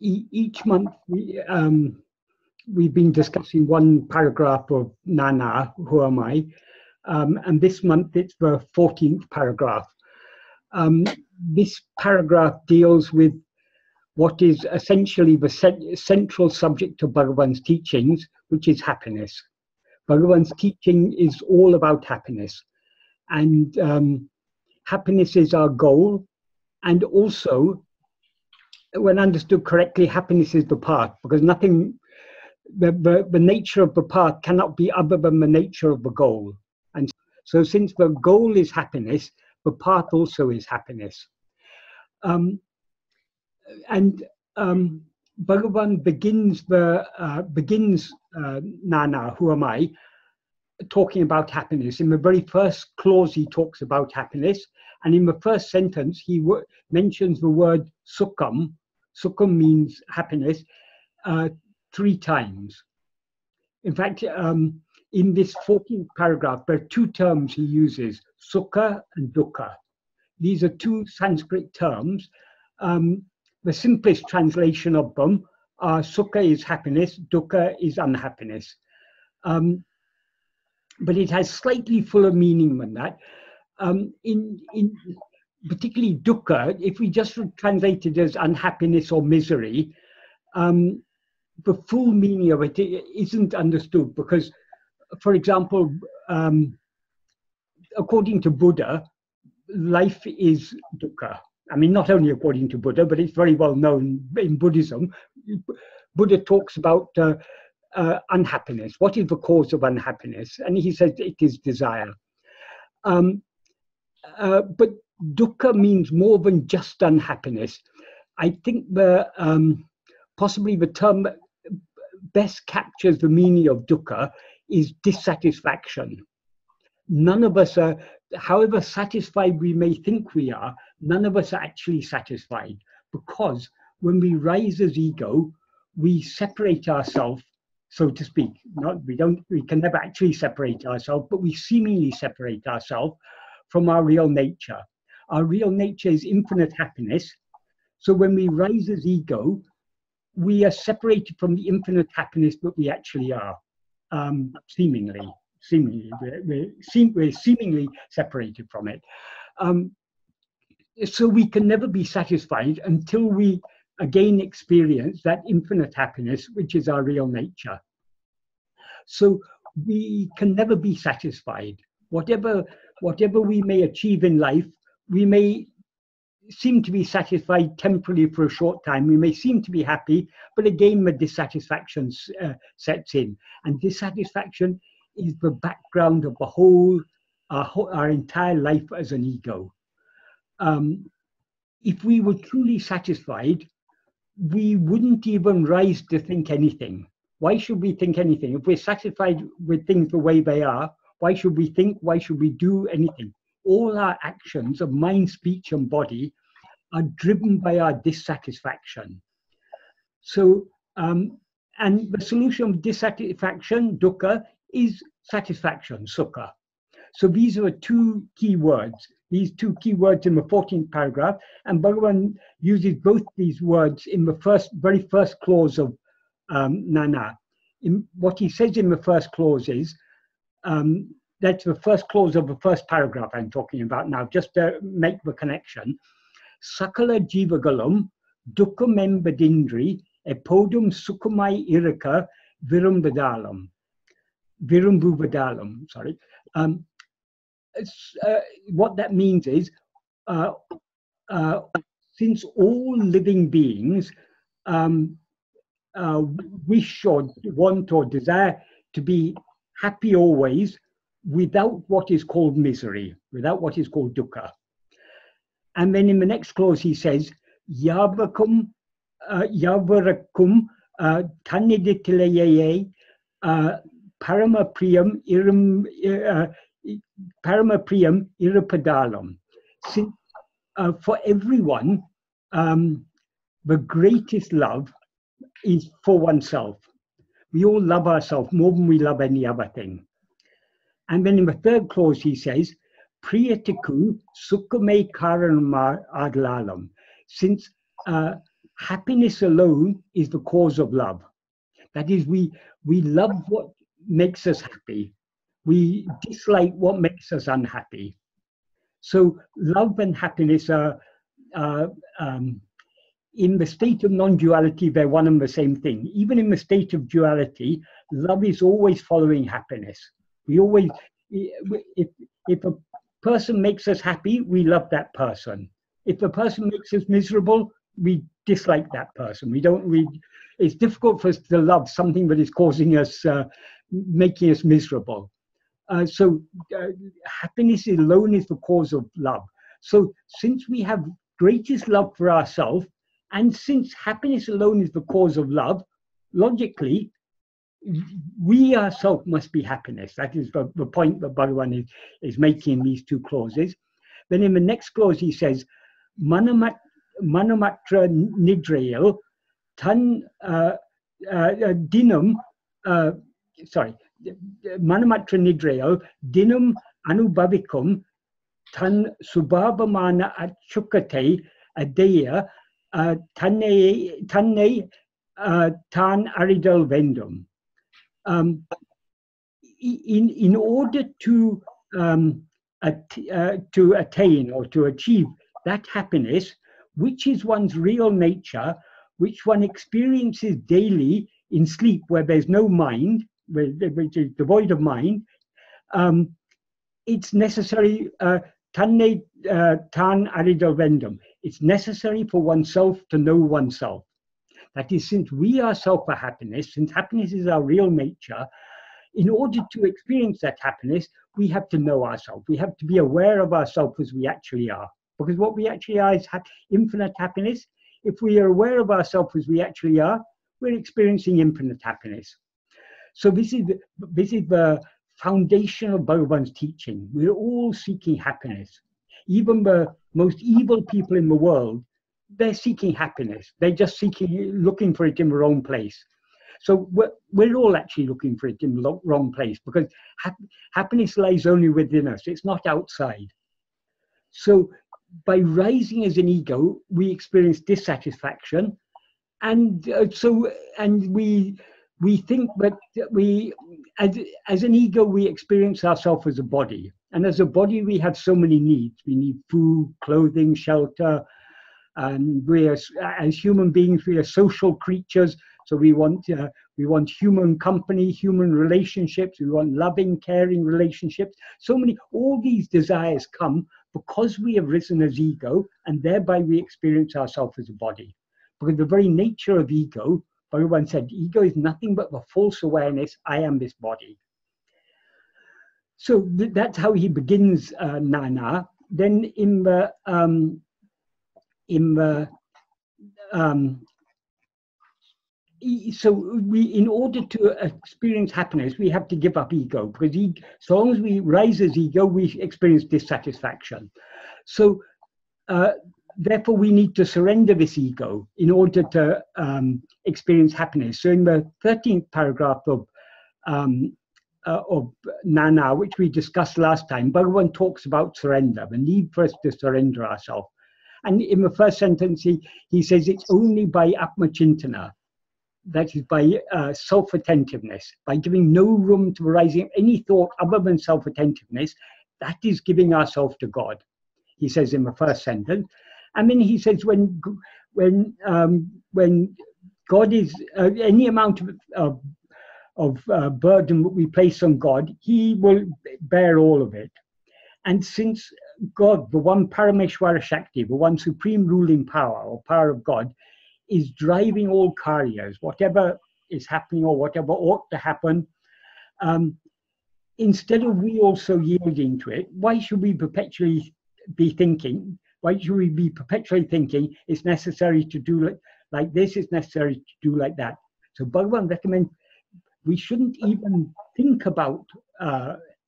each month we've been discussing one paragraph of Nāṇ Ār?, who am I? And this month it's the 14th paragraph. This paragraph deals with what is essentially the central subject of Bhagavan's teachings, which is happiness. Bhagavan's teaching is all about happiness, and happiness is our goal, and also, when understood correctly, happiness is the path, because nothing, the nature of the path cannot be other than the nature of the goal. And so since the goal is happiness, the path also is happiness. Bhagavan begins Nāṇ Ār?, who am I, talking about happiness. In the very first clause he talks about happiness, and in the first sentence he mentions the word sukham. Sukham means happiness, 3 times. In fact, in this 14th paragraph there are 2 terms he uses, sukha and dukkha. These are 2 Sanskrit terms. The simplest translation of them are sukha is happiness, dukkha is unhappiness. But it has slightly fuller meaning than that. In particularly dukkha, if we just translate it as unhappiness or misery, the full meaning of it isn't understood because, for example, according to Buddha, life is dukkha. I mean, not only according to Buddha, but it's very well known in Buddhism. Buddha talks about unhappiness. What is the cause of unhappiness? And he says it is desire. But dukkha means more than just unhappiness. I think the possibly the term that best captures the meaning of dukkha is dissatisfaction. None of us are, however satisfied we may think we are, none of us are actually satisfied, because when we rise as ego, we separate ourselves, so to speak. We can never actually separate ourselves, but we seemingly separate ourselves from our real nature. Our real nature is infinite happiness. So when we rise as ego, we are separated from the infinite happiness that we actually are, seemingly. We're seemingly separated from it. So we can never be satisfied until we again experience that infinite happiness, which is our real nature. So we can never be satisfied. Whatever we may achieve in life, we may seem to be satisfied temporarily for a short time. We may seem to be happy, but again the dissatisfaction sets in. And dissatisfaction is the background of the whole, our entire life as an ego. If we were truly satisfied, we wouldn't even rise to think anything. Why should we think anything? If we're satisfied with things the way they are, why should we think? Why should we do anything? All our actions of mind, speech, and body are driven by our dissatisfaction. So, and the solution of dissatisfaction, dukkha, is satisfaction, sukha. So these are 2 key words. These 2 key words in the 14th paragraph, and Bhagavan uses both these words in the very first clause of Nāṇ Ār. What he says in the first clause is, that's the first clause of the first paragraph I'm talking about now, just to make the connection. Sakala jivagalum dukkam embadindri epodum sukhamai irika virumbuvadalam, sorry. What that means is, since all living beings wish or want or desire to be happy always, without what is called misery, without what is called dukkha. And then in the next clause he says, Yavarakum taniditilayeye paramapriyam irupadalam. For everyone, the greatest love is for oneself. We all love ourselves more than we love any other thing. And then in the third clause he says, Priyatiku sukhame karanam adlalam. Since happiness alone is the cause of love. That is, we love what makes us happy. We dislike what makes us unhappy. So love and happiness are in the state of non-duality, they're one and the same thing. Even in the state of duality, love is always following happiness. We always, if a person makes us happy, we love that person. If a person makes us miserable, we dislike that person. It's difficult for us to love something that is causing us, making us miserable. So happiness alone is the cause of love. So since we have greatest love for ourselves, and since happiness alone is the cause of love, logically, we ourselves must be happiness. That is the point that Bhagavan is making in these two clauses. Then in the next clause he says, Manomatra nidrayal tan dinam, Manomatra nidrayal dinam anubhavikum tan subhavamana achukate adeya tanne tan aridal vendum. In order to attain or to achieve that happiness, which is one's real nature, which one experiences daily in sleep, where there's no mind, which is devoid of mind, it's necessary. Tanne tan aridavendam. It's necessary for oneself to know oneself. That is, since we ourselves are happiness, since happiness is our real nature, in order to experience that happiness, we have to know ourselves. We have to be aware of ourselves as we actually are. Because what we actually are is infinite happiness. If we are aware of ourselves as we actually are, we're experiencing infinite happiness. So this is the foundation of Bhagavan's teaching. We're all seeking happiness. Even the most evil people in the world, they're seeking happiness. They're just looking for it in the wrong place. So we're all actually looking for it in the wrong place, because happiness lies only within us. It's not outside. So by rising as an ego, we experience dissatisfaction, and we think that we, as an ego, we experience ourselves as a body. And as a body, we have so many needs. We need food, clothing, shelter. And we are, as human beings, we are social creatures. So we want human company, human relationships. We want loving, caring relationships. So many, all these desires come because we have risen as ego, and thereby we experience ourselves as a body. Because the very nature of ego, Bhagavan said, ego is nothing but the false awareness, I am this body. So that's how he begins Nāṇ Ār. Then in order to experience happiness, we have to give up ego, because so long as we rise as ego, we experience dissatisfaction. So therefore, we need to surrender this ego in order to experience happiness. So in the 13th paragraph of Nāṇ Ār, which we discussed last time, Bhagavan talks about surrender, the need for us to surrender ourselves. And in the first sentence, he says it's only by Atmachintana, that is by self-attentiveness, by giving no room to arising of any thought other than self-attentiveness, that is giving ourselves to God, he says in the first sentence. And then he says, when God is any amount of burden that we place on God, He will bear all of it. And since God, the one Parameshwara Shakti, the one supreme ruling power or power of God, is driving all karyas, whatever is happening or whatever ought to happen, instead of we also yielding to it, why should we perpetually be thinking? Why should we be perpetually thinking it's necessary to do like this, it's necessary to do like that? So Bhagavan recommends we shouldn't even think about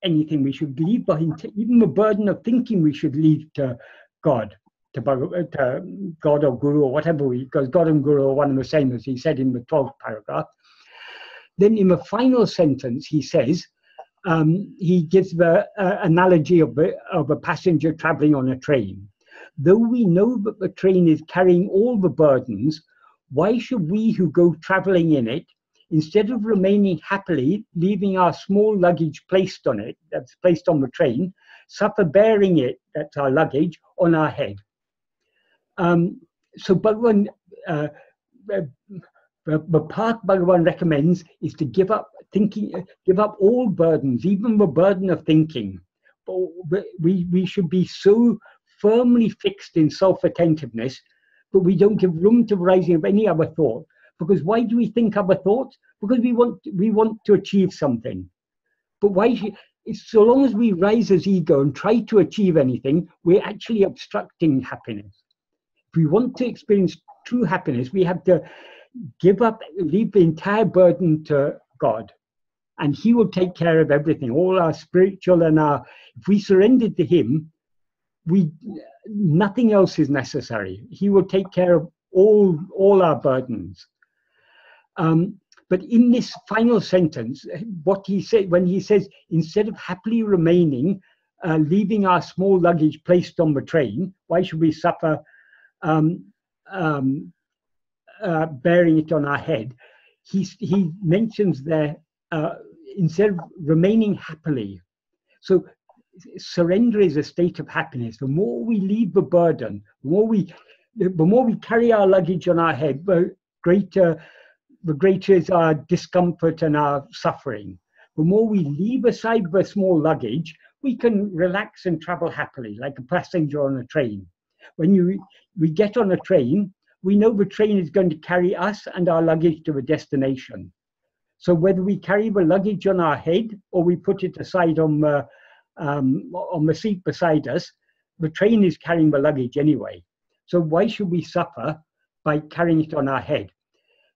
anything. We should leave behind, even the burden of thinking we should leave to God, to God or Guru or whatever, because God and Guru are one and the same, as he said in the 12th paragraph. Then in the final sentence he says, he gives the analogy of a passenger traveling on a train. Though we know that the train is carrying all the burdens, why should we who go traveling in it, instead of remaining happily, leaving our small luggage placed on it, that's placed on the train, suffer bearing it, that's our luggage, on our head? So Bhagavan, the path Bhagavan recommends is to give up thinking, give up all burdens, even the burden of thinking. But we should be so firmly fixed in self-attentiveness that we don't give room to the rising of any other thought. Because why do we think other thoughts? Because we want to achieve something. But why? So long as we rise as ego and try to achieve anything, we're actually obstructing happiness. If we want to experience true happiness, we have to give up, leave the entire burden to God. And He will take care of everything, all our spiritual and our... If we surrendered to Him, nothing else is necessary. He will take care of all our burdens. But in this final sentence, what he said, when he says, instead of happily remaining, leaving our small luggage placed on the train, why should we suffer bearing it on our head? He mentions there, instead of remaining happily. So surrender is a state of happiness. The more we leave the burden, the more we carry our luggage on our head, the greater is our discomfort and our suffering. The more we leave aside the small luggage, we can relax and travel happily, like a passenger on a train. When we get on a train, we know the train is going to carry us and our luggage to the destination. So whether we carry the luggage on our head or we put it aside on the seat beside us, the train is carrying the luggage anyway. So why should we suffer by carrying it on our head?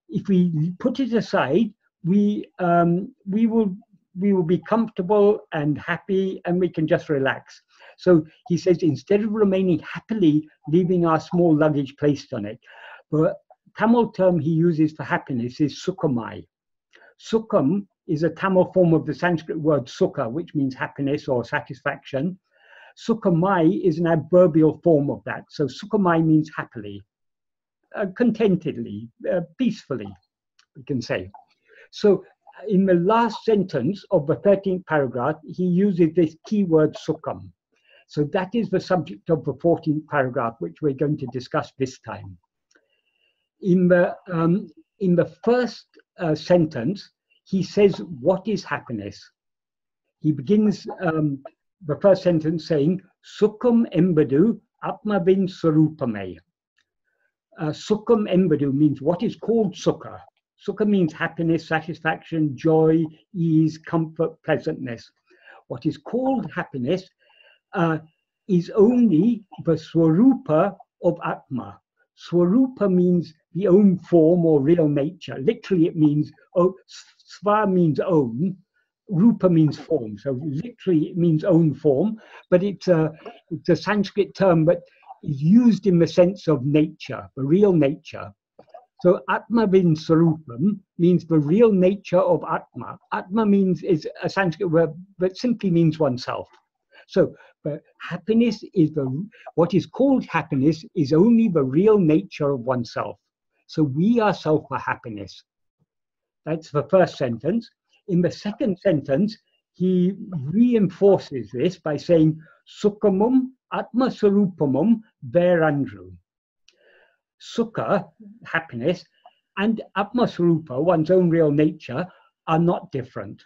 If we put it aside, we will be comfortable and happy, and we can just relax. So he says, instead of remaining happily, leaving our small luggage placed on it. The Tamil term he uses for happiness is sukhamai. Sukham is a Tamil form of the Sanskrit word sukha, which means happiness or satisfaction. Sukhamai is an adverbial form of that. So sukhamai means happily, contentedly, peacefully, we can say. So in the last sentence of the 13th paragraph, he uses this key word sukham. So that is the subject of the 14th paragraph, which we're going to discuss this time. In the first sentence, he says, what is happiness? He begins the first sentence saying, Sukham embadu atmavin sarupame. Sukham embadu means what is called sukha. Sukha means happiness, satisfaction, joy, ease, comfort, pleasantness. What is called happiness is only the swarupa of Atma. Swarupa means the own form or real nature. Literally it means, sva means own, rupa means form. So literally it means own form, but it's a Sanskrit term that is used in the sense of nature, the real nature. So Atma vin sarupam means the real nature of Atma. Atma means, is a Sanskrit word that simply means oneself. So happiness is what is called happiness is only the real nature of oneself. So we are self for happiness. That's the first sentence. In the second sentence, he reinforces this by saying sukhamum atma sarupamum verandru. Sukha, happiness, and atma sarupa, one's own real nature, are not different.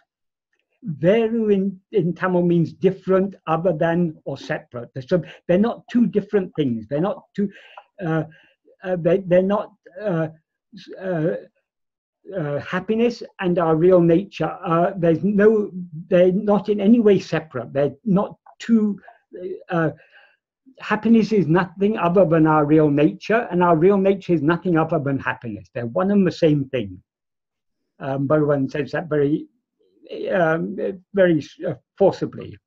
Veru in Tamil means different, other than, or separate. So they're not two different things. They're not two. Happiness and our real nature. They're not in any way separate. They're not two. Happiness is nothing other than our real nature, and our real nature is nothing other than happiness. They're one and the same thing. Bhagavan says that very forcibly.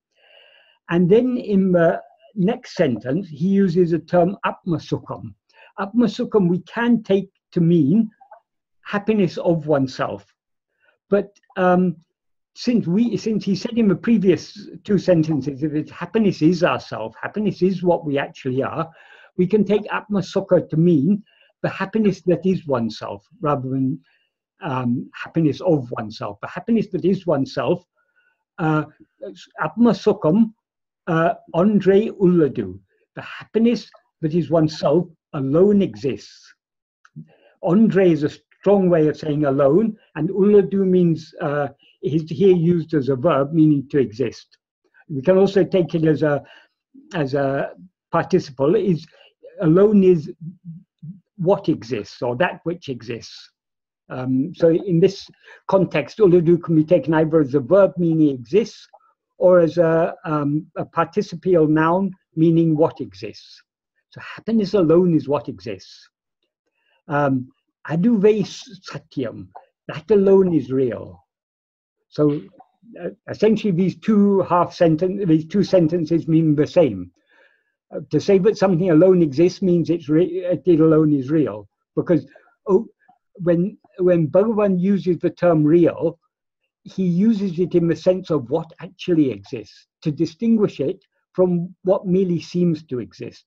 And then in the next sentence, he uses the term atmasukham. Atmasukham we can take to mean happiness of oneself. But since he said in the previous two sentences, if it's happiness is ourself, happiness is what we actually are, we can take atmasukha to mean the happiness that is oneself, rather than happiness of oneself. The happiness that is oneself, Atma Sukham Andre Uḷḷadu. The happiness that is oneself alone exists. Andre is a strong way of saying alone, and Uḷḷadu means, is here used as a verb meaning to exist. We can also take it as a participle. Is alone is what exists, or that which exists. So in this context, Uḷḷadu can be taken either as a verb meaning exists, or as a participial noun meaning what exists. So happiness alone is what exists. Aduve satyam, that alone is real. So essentially, these two sentences mean the same. To say that something alone exists means it alone is real, because when Bhagavan uses the term real, he uses it in the sense of what actually exists, to distinguish it from what merely seems to exist.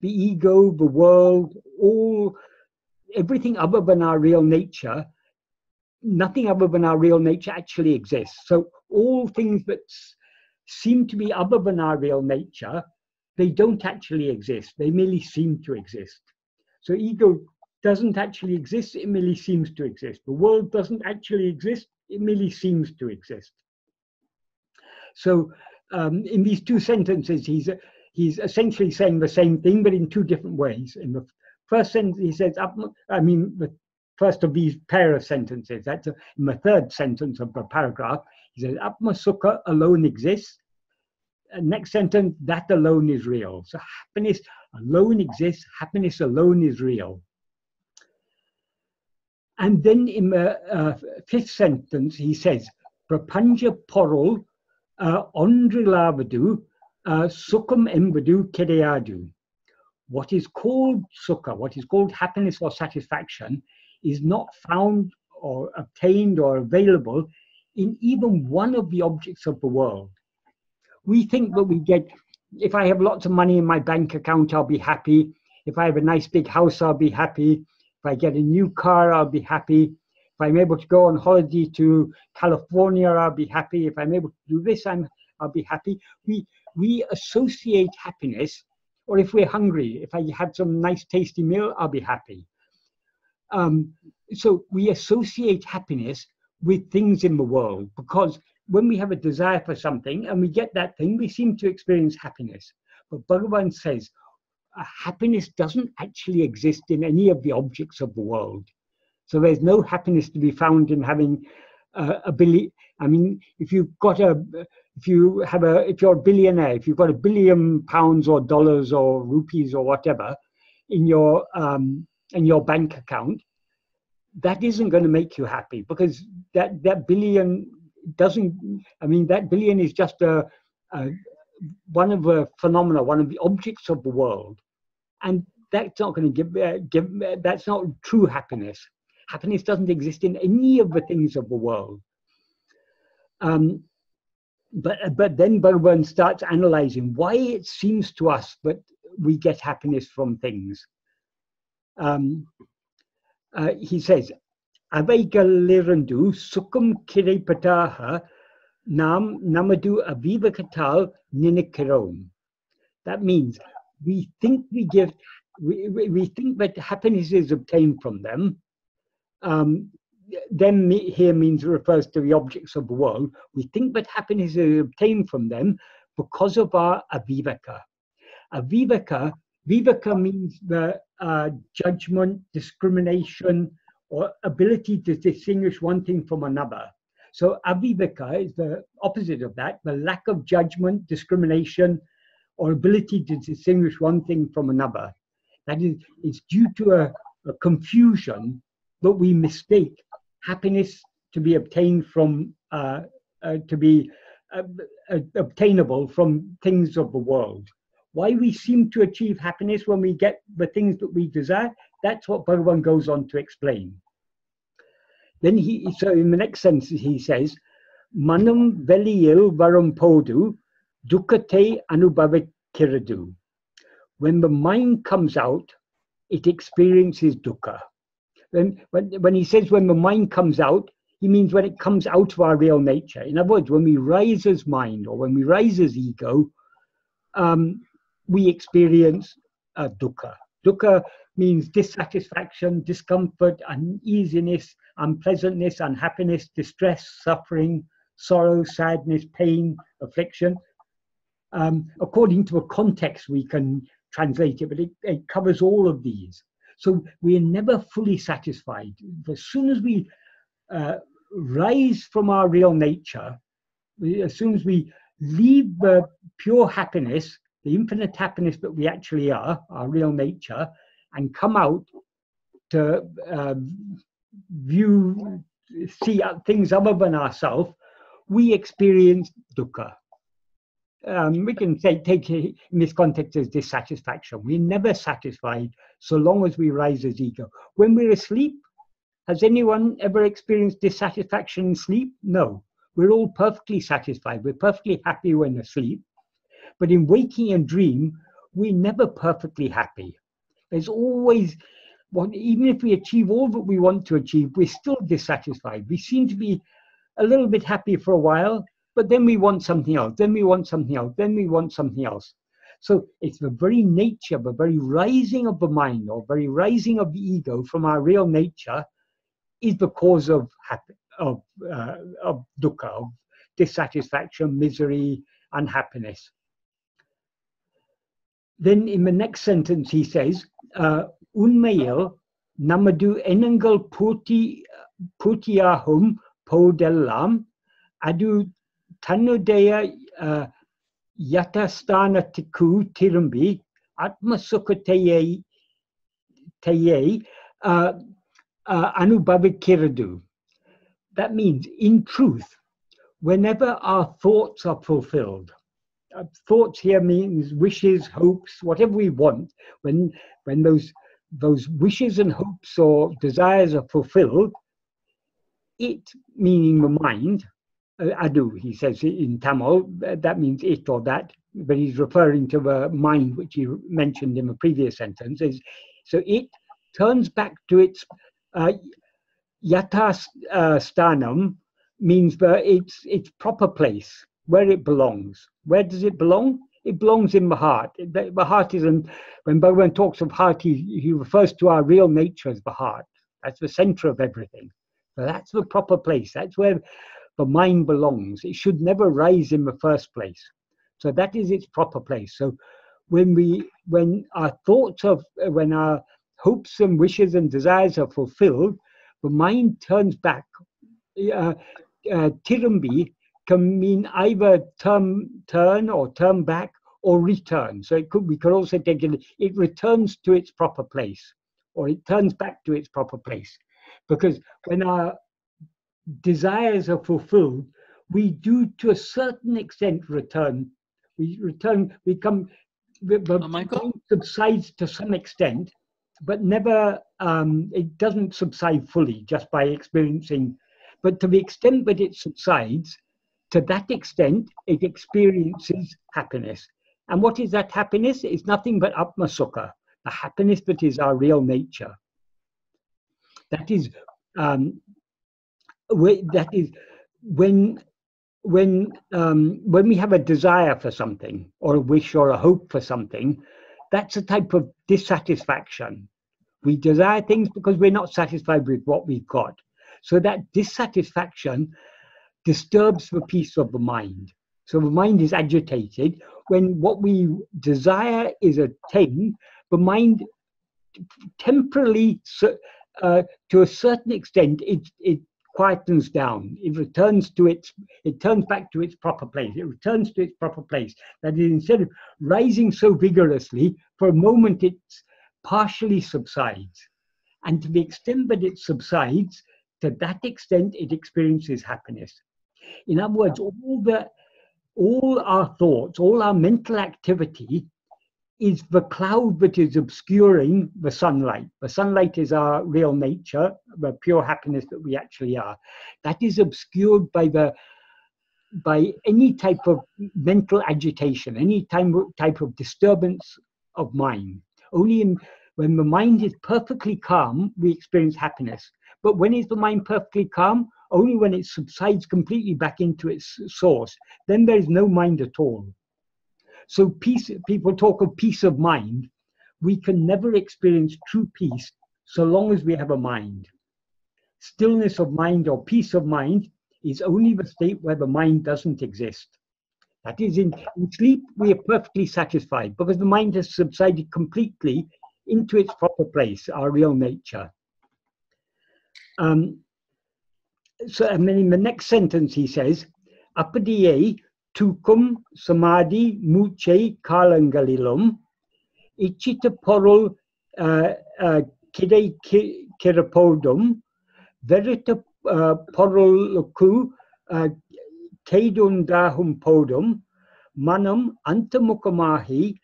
The ego, the world, everything other than our real nature, nothing other than our real nature actually exists. So all things that seem to be other than our real nature, they don't actually exist. They merely seem to exist. So ego doesn't actually exist, it merely seems to exist. The world doesn't actually exist, it merely seems to exist. So in these two sentences, he's essentially saying the same thing, but in two different ways. In the first sentence, he says, the first of these pair of sentences, that's in the third sentence of the paragraph, he says, Atma Sukha alone exists. And next sentence, that alone is real. So happiness alone exists, happiness alone is real. And then in the fifth sentence, he says, Prapanja Porul Ondrilavadu Sukham Embadu Kedeyadu. What is called sukha, what is called happiness or satisfaction, is not found or obtained or available in even one of the objects of the world. We think that we get, if I have lots of money in my bank account, I'll be happy. If I have a nice big house, I'll be happy. If I get a new car, I'll be happy. If I'm able to go on holiday to California, I'll be happy. If I'm able to do this, I'll be happy. We associate happiness, or if we're hungry, if I have some nice tasty meal, I'll be happy. So we associate happiness with things in the world, because when we have a desire for something and we get that thing, we seem to experience happiness. But Bhagavan says, happiness doesn't actually exist in any of the objects of the world. So there's no happiness to be found in having if you're a billionaire, if you've got £1 billion or dollars or rupees or whatever in your bank account, that isn't going to make you happy, because that billion doesn't, that billion is just one of the phenomena, one of the objects of the world, and that's not going to give that's not true happiness. Happiness doesn't exist in any of the things of the world. But then Bhagavan starts analyzing why it seems to us that we get happiness from things. He says, Avaikallirandu sukum kiripataha nam namadu avivakatal ninikarom. That means we think that happiness is obtained from them. Them here refers to the objects of the world. We think that happiness is obtained from them because of our aviveka. Viveka means the judgment, discrimination, or ability to distinguish one thing from another. So aviveka is the opposite of that, the lack of judgment, discrimination, or ability to distinguish one thing from another. That is, it's due to a confusion that we mistake happiness to be obtained from, obtainable from things of the world. Why we seem to achieve happiness when we get the things that we desire, that's what Bhagavan goes on to explain. Then so in the next sentence he says, Manam veliyil varampodu dukkate anubhavikiradu. When the mind comes out it experiences dukkha. When he says when the mind comes out, he means when it comes out of our real nature. In other words, when we rise as mind or when we rise as ego, we experience dukkha. Dukkha means dissatisfaction, discomfort, uneasiness, unpleasantness, unhappiness, distress, suffering, sorrow, sadness, pain, affliction. According to a context, we can translate it, but it covers all of these. So we are never fully satisfied. As soon as we rise from our real nature, as soon as we leave the pure happiness, the infinite happiness that we actually are, our real nature, and come out to see things other than ourselves, we experience dukkha. We can take it in this context as dissatisfaction. We're never satisfied so long as we rise as ego. When we're asleep, has anyone ever experienced dissatisfaction in sleep? No. We're all perfectly satisfied. We're perfectly happy when asleep. But in waking and dream, we're never perfectly happy. There's always, even if we achieve all that we want to achieve, we're still dissatisfied. We seem to be a little bit happy for a while, but then we want something else, then we want something else, then we want something else. So it's the very nature, the very rising of the mind or very rising of the ego from our real nature is the cause of dukkha, of dissatisfaction, misery, unhappiness. Then in the next sentence he says, Unmayil namadu enangal putiyahum podellam adu Tanudeya Yatastana Tiku Tirumbi Atma Sukateye Teye Anubhavikiradu. That means, in truth, whenever our thoughts are fulfilled, thoughts here means wishes, hopes, whatever we want, when those wishes and hopes or desires are fulfilled, it, meaning the mind, Adu, he says in Tamil, that means it or that, but he's referring to the mind which he mentioned in the previous sentence. So it turns back to its yatasthanam, means its proper place, where it belongs. Where does it belong? It belongs in the heart. The heart is, when Bhagavan talks of heart, he refers to our real nature as the heart. That's the center of everything. So that's the proper place. That's where the mind belongs. It should never rise in the first place. So that is its proper place. So when our hopes and wishes and desires are fulfilled, the mind turns back. Tirumbi can mean either turn or turn back or return. So we could also take it returns to its proper place, or it turns back to its proper place, because when our desires are fulfilled, we do to a certain extent return. Michael? Subsides to some extent, but never, it doesn't subside fully just by experiencing, but to the extent that it subsides, to that extent, it experiences happiness. And what is that happiness? It's nothing but Atma Sukha, the happiness that is our real nature. That is, when we have a desire for something or a wish or a hope for something, that's a type of dissatisfaction. We desire things because we're not satisfied with what we've got. So that dissatisfaction disturbs the peace of the mind. So the mind is agitated. When what we desire is attained, the mind temporarily, to a certain extent, it quietens down. It turns back to its proper place. It returns to its proper place. That is, instead of rising so vigorously, for a moment it partially subsides. And to the extent that it subsides, to that extent it experiences happiness. In other words, all our thoughts, all our mental activity is the cloud that is obscuring the sunlight. The sunlight is our real nature, the pure happiness that we actually are. That is obscured by any type of mental agitation, any type of disturbance of mind. Only in When the mind is perfectly calm, we experience happiness. But when is the mind perfectly calm? Only when it subsides completely back into its source. Then there is no mind at all. So peace, people talk of peace of mind. We can never experience true peace so long as we have a mind. Stillness of mind or peace of mind is only the state where the mind doesn't exist. That is, in sleep, we are perfectly satisfied because the mind has subsided completely into its proper place, our real nature. So, and then in the next sentence he says, apadiye tukum samadhi muche kalangalilum ichita porul kidei kirapodum verita poruluku kedundahum podum manam antamukamahi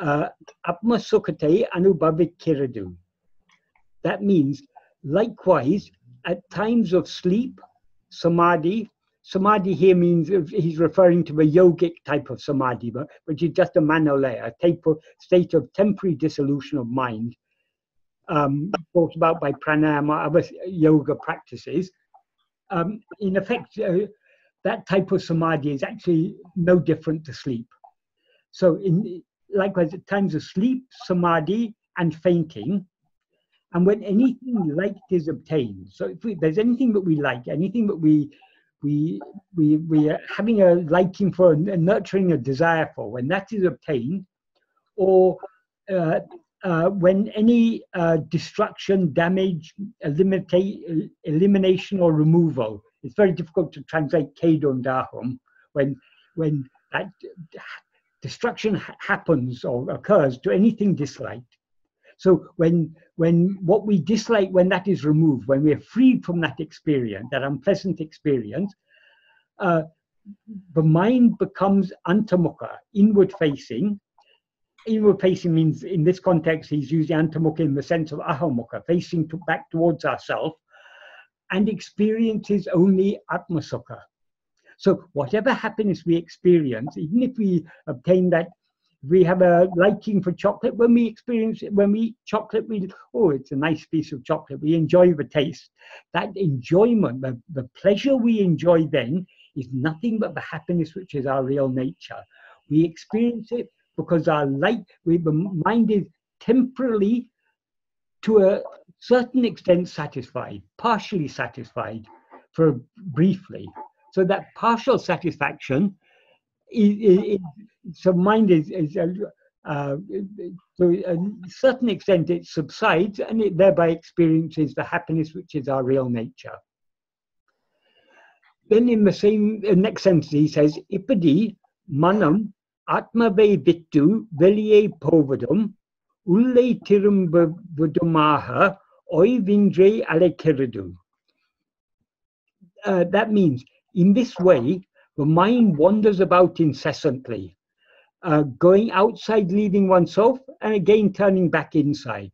atma sukate anubhavik kiradu. That means, likewise, at times of sleep, samadhi here means, he's referring to a yogic type of samadhi, which is just a manolaya, a state of temporary dissolution of mind, talked about by pranayama, other yoga practices. In effect, that type of samadhi is actually no different to sleep. So, likewise, at times of sleep, samadhi, and fainting, and when anything liked is obtained, so if there's anything that we like, anything that we are having a liking for and nurturing a desire for, when that is obtained, or when any destruction, damage, elimination or removal, it's very difficult to translate kedon dahum, when that destruction happens or occurs to anything disliked. So when what we dislike, when that is removed, when we are freed from that experience, that unpleasant experience, the mind becomes antamukha, inward facing. Inward facing means, in this context, he's using antamukha in the sense of ahamukha, facing back towards ourselves, and experiences only atma sukha. So whatever happiness we experience, even if we obtain that, we have a liking for chocolate. When we experience it, when we eat chocolate, oh, it's a nice piece of chocolate. We enjoy the taste. That enjoyment, the pleasure we enjoy then is nothing but the happiness which is our real nature. We experience it because our the mind is temporarily, to a certain extent, satisfied, partially satisfied for briefly. So that partial satisfaction so mind is to a certain extent it subsides, and it thereby experiences the happiness which is our real nature. Then in the same next sentence he says, Ipadi manam atmave vittu velie povadum ulle tirumbudumaha oi vindre alekiridu. That means, in this way, the mind wanders about incessantly, going outside, leaving oneself, and again turning back inside.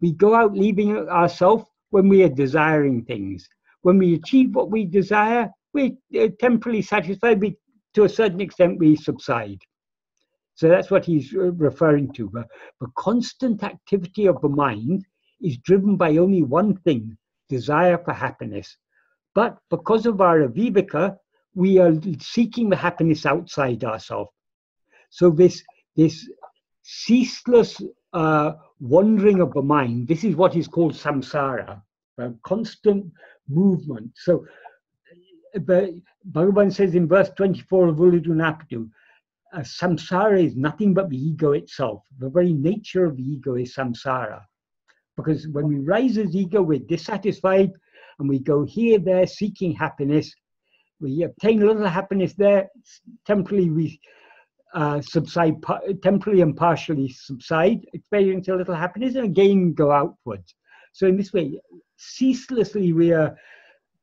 We go out leaving ourselves when we are desiring things. When we achieve what we desire, we're temporarily satisfied. To a certain extent, we subside. So that's what he's referring to. The constant activity of the mind is driven by only one thing, desire for happiness. But because of our viveka, we are seeking the happiness outside ourselves. So this ceaseless wandering of the mind, this is what is called samsara, a constant movement. So Bhagavan says in verse 24 of Uḷḷadu Nāṛpadu, samsara is nothing but the ego itself. The very nature of the ego is samsara. Because when we rise as ego, we're dissatisfied, and we go here, there, seeking happiness. We obtain a little happiness there, temporarily we subside, temporarily and partially subside, experience a little happiness, and again go outwards. So in this way, ceaselessly we are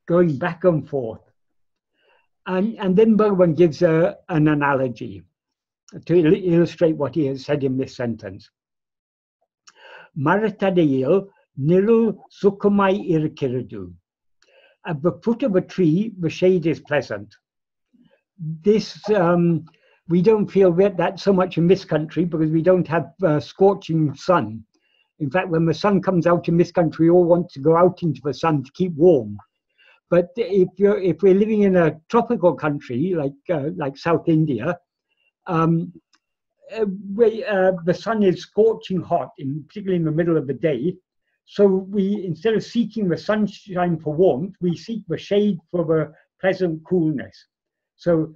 going back and forth. And then Bhagavan gives an analogy to illustrate what he has said in this sentence. Maratadayil nirul sukumai irkiradu. At the foot of a tree, the shade is pleasant. This, we don't feel that so much in this country because we don't have scorching sun. In fact, when the sun comes out in this country, we all want to go out into the sun to keep warm. But if we're living in a tropical country like South India, the sun is scorching hot, particularly in the middle of the day. So we, instead of seeking the sunshine for warmth, we seek the shade for the pleasant coolness. So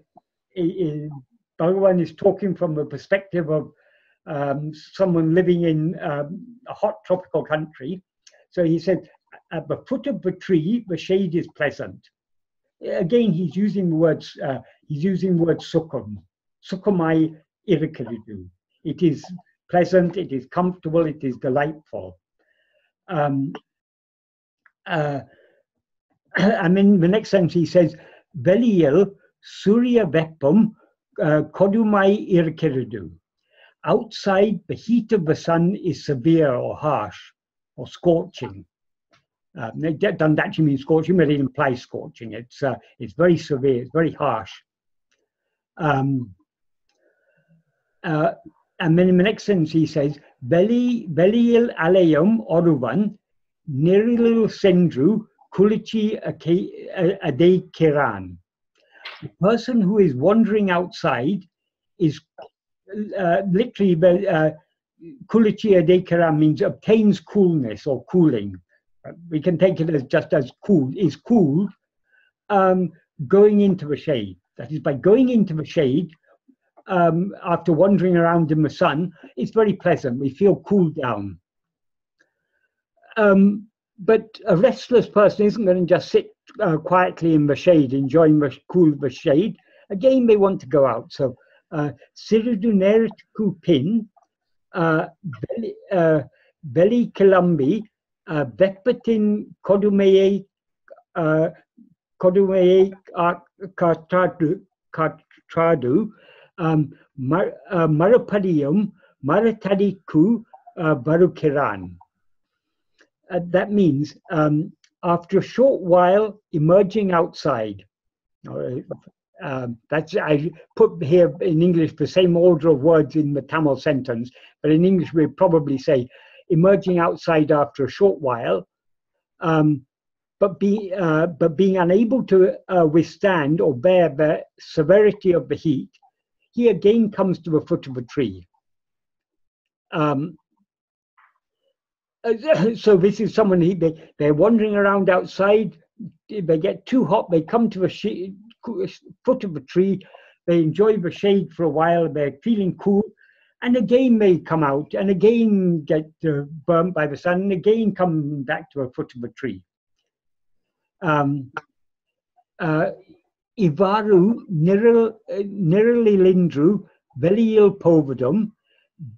Bhagavan is talking from the perspective of someone living in a hot tropical country. So he said, at the foot of the tree, the shade is pleasant. Again, he's using the words. He's using the word sukham. Sukhamai irikaridu. It is pleasant. It is comfortable. It is delightful. And then the next sentence he says, "Veliyal surya veppam kodumai irikaridu." Outside, the heat of the sun is severe or harsh or scorching. It doesn't actually mean scorching, but it implies scorching. It's very severe, it's very harsh. And then in the next sentence he says, Veliyil alayam oruvan nirilil sendru kulichi ade kiran. The person who is wandering outside is literally kulichi ade kiran means obtains coolness or cooling. We can take it as just as cool, is cool, going into the shade. That is, by going into the shade, after wandering around in the sun, it's very pleasant. We feel cooled down. But a restless person isn't going to just sit quietly in the shade, enjoying the cool of the shade. Again, they want to go out. So, Sirudu Nertiku Pin, Beli Kalambi, Vekpatin kodumeye kartradu marapadiyam maratadiku varukiran. That means after a short while emerging outside. That's, I put here in English the same order of words in the Tamil sentence, but in English we probably say emerging outside after a short while, but being unable to withstand or bear the severity of the heat, he again comes to the foot of a tree. So this is someone, they're wandering around outside, they get too hot, they come to the foot of a tree, they enjoy the shade for a while, they're feeling cool, and again they come out, and again get burnt by the sun, and again come back to a foot of a tree. Ivaru nirililindru veliyil povadum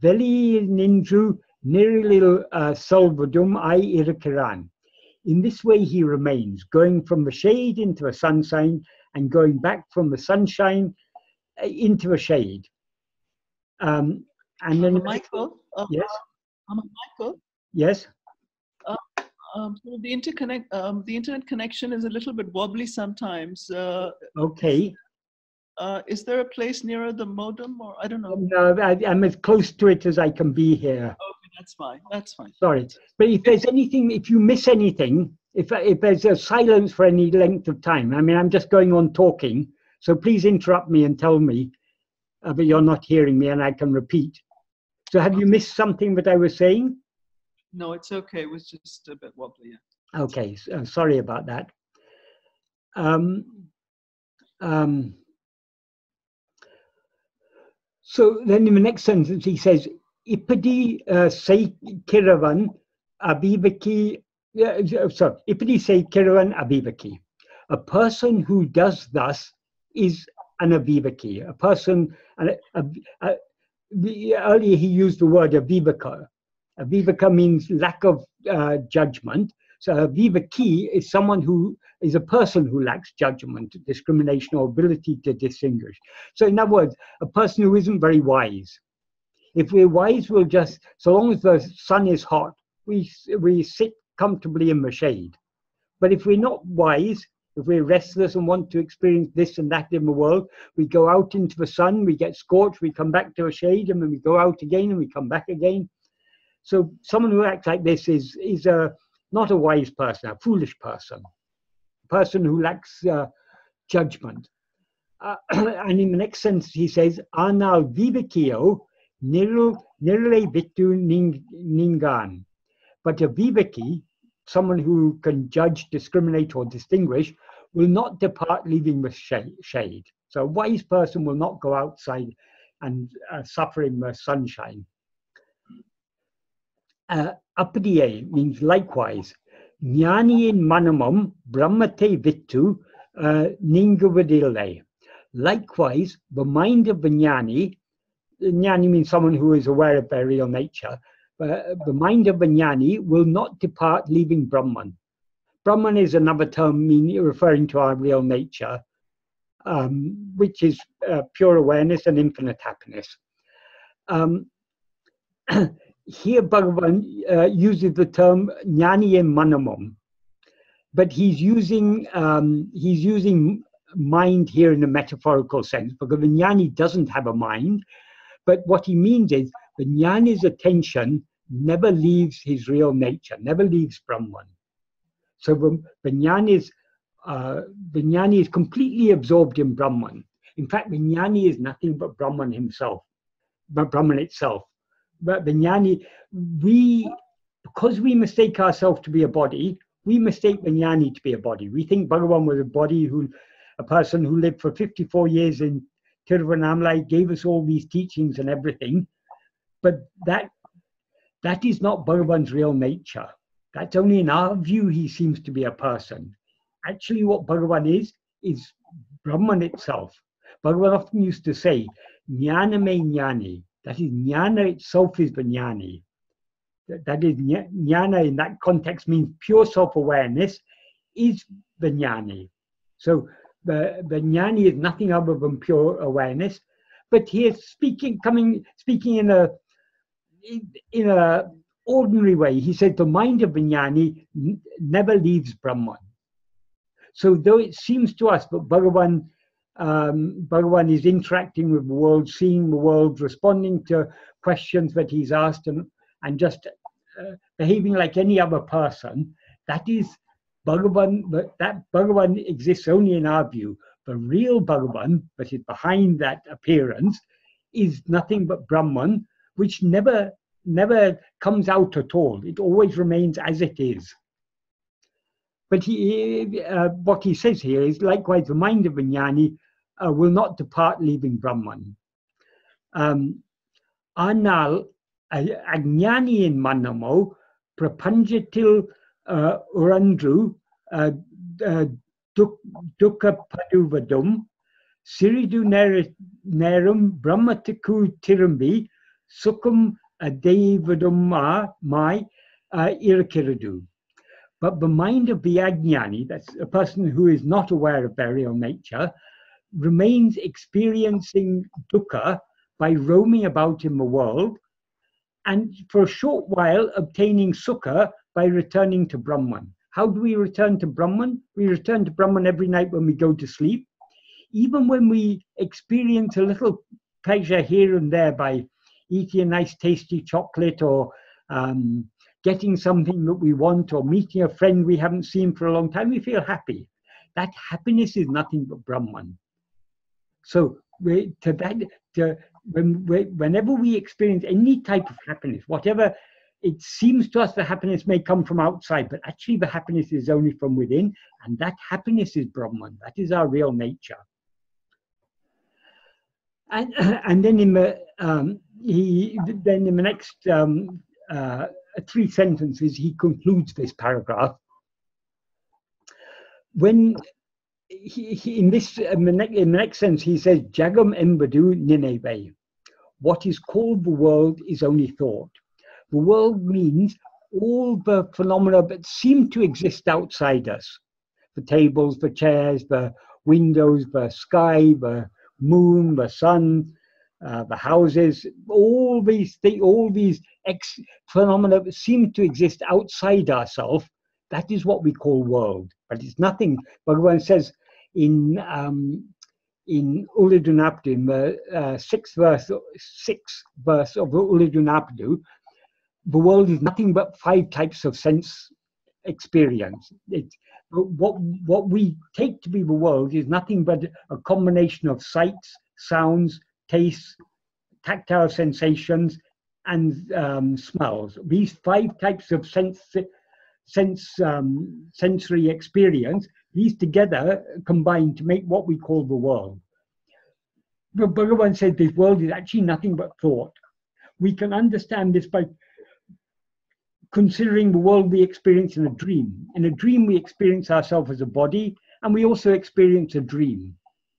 veliyilindru nirilil solvadum ai irikiran. In this way he remains, going from the shade into a sunshine, and going back from the sunshine into a shade. And then Michael, yes. Michael. Yes. So the internet connection is a little bit wobbly sometimes. Okay. Is there a place nearer the modem, or I don't know? No, I'm as close to it as I can be here. Okay, that's fine. That's fine. Sorry, but if there's anything, if you miss anything, if there's a silence for any length of time, I mean, I'm just going on talking, so please interrupt me and tell me that you're not hearing me, and I can repeat. So, have you missed something that I was saying? No, it's okay. It was just a bit wobbly. Yeah. Okay, sorry about that. So then, in the next sentence, he says, "Ipadi say kiravan abivaki." Sorry, "Ipadi say kiravan abivaki." A person who does thus is an avivaki. A person. Earlier, he used the word avivaka. Viveka means lack of judgment. So a viveki is someone who is a person who lacks judgment, discrimination, or ability to distinguish. So in other words, a person who isn't very wise. If we're wise, we'll just, so long as the sun is hot, we sit comfortably in the shade. But if we're not wise, if we're restless and want to experience this and that in the world, we go out into the sun, we get scorched, we come back to a shade, and then we go out again and we come back again. So someone who acts like this is not a wise person, a foolish person, a person who lacks judgment. And in the next sentence he says, anal vivekio nirle vitu ningan. But a viveki, someone who can judge, discriminate, or distinguish, will not depart leaving the shade. So a wise person will not go outside and suffer in the sunshine. Apadiye means likewise. Jnani in manamam brahmate vittu ningavadile. Likewise, the mind of the jnani means someone who is aware of their real nature, the mind of the jnani will not depart leaving Brahman. Brahman is another term meaning, referring to our real nature, which is pure awareness and infinite happiness. Here Bhagavan uses the term jnani in manamam, but he's using mind here in a metaphorical sense, because the jnani doesn't have a mind, but what he means is the jnani's attention never leaves his real nature, never leaves Brahman. So the jnani is completely absorbed in Brahman. In fact, the jnani is nothing but Brahman himself, but Brahman itself. But the jnani, because we mistake ourselves to be a body, we mistake the jnani to be a body. We think Bhagavan was a body a person who lived for 54 years in Tiruvannamalai, gave us all these teachings and everything. But that is not Bhagavan's real nature. That's only in our view he seems to be a person. Actually what Bhagavan is Brahman itself. Bhagavan often used to say, jnana me jnani. That is, jnana itself is the jnani. That is, jnana in that context means pure self-awareness is the jnani. So the jnani is nothing other than pure awareness. But he is speaking in a ordinary way. He said the mind of the jnani never leaves Brahman. So though it seems to us that Bhagavan is interacting with the world, seeing the world, responding to questions that he's asked, and just behaving like any other person, that is Bhagavan, but that Bhagavan exists only in our view. The real Bhagavan, that is behind that appearance, is nothing but Brahman, which never comes out at all. It always remains as it is. But what he says here is, likewise, the mind of jnani will not depart leaving Brahman. Anal ajnani in manamo prapanjatil urandru dukkha paduvadum siridu nerum brahmatiku tirambi sukum adevadum mai irakiradu. But the mind of the ajnani, that's a person who is not aware of their real nature, remains experiencing dukkha by roaming about in the world, and for a short while obtaining sukha by returning to Brahman. How do we return to Brahman? We return to Brahman every night when we go to sleep. Even when we experience a little pleasure here and there by eating a nice tasty chocolate, or getting something that we want, or meeting a friend we haven't seen for a long time, we feel happy. That happiness is nothing but Brahman. So whenever we experience any type of happiness, whatever, it seems to us the happiness may come from outside, but actually the happiness is only from within, and that happiness is Brahman. That is our real nature. And then in the next three sentences, he concludes this paragraph. When in the next sentence, he says, "Jagam embadu nineve." What is called the world is only thought. The world means all the phenomena that seem to exist outside us: the tables, the chairs, the windows, the sky, the moon, the sun, the houses. All these phenomena that seem to exist outside ourselves. That is what we call world, but it's nothing. Bhagavan says in Uḷḷadu Nāṛpadu, in the sixth verse of Uḷḷadu Nāṛpadu, the world is nothing but five types of sense experience. What we take to be the world is nothing but a combination of sights, sounds, tastes, tactile sensations, and smells. These five types of sensory experience, these together combine to make what we call the world. The Bhagavan said this world is actually nothing but thought. We can understand this by considering the world we experience in a dream. In a dream we experience ourselves as a body, and we also experience a dream.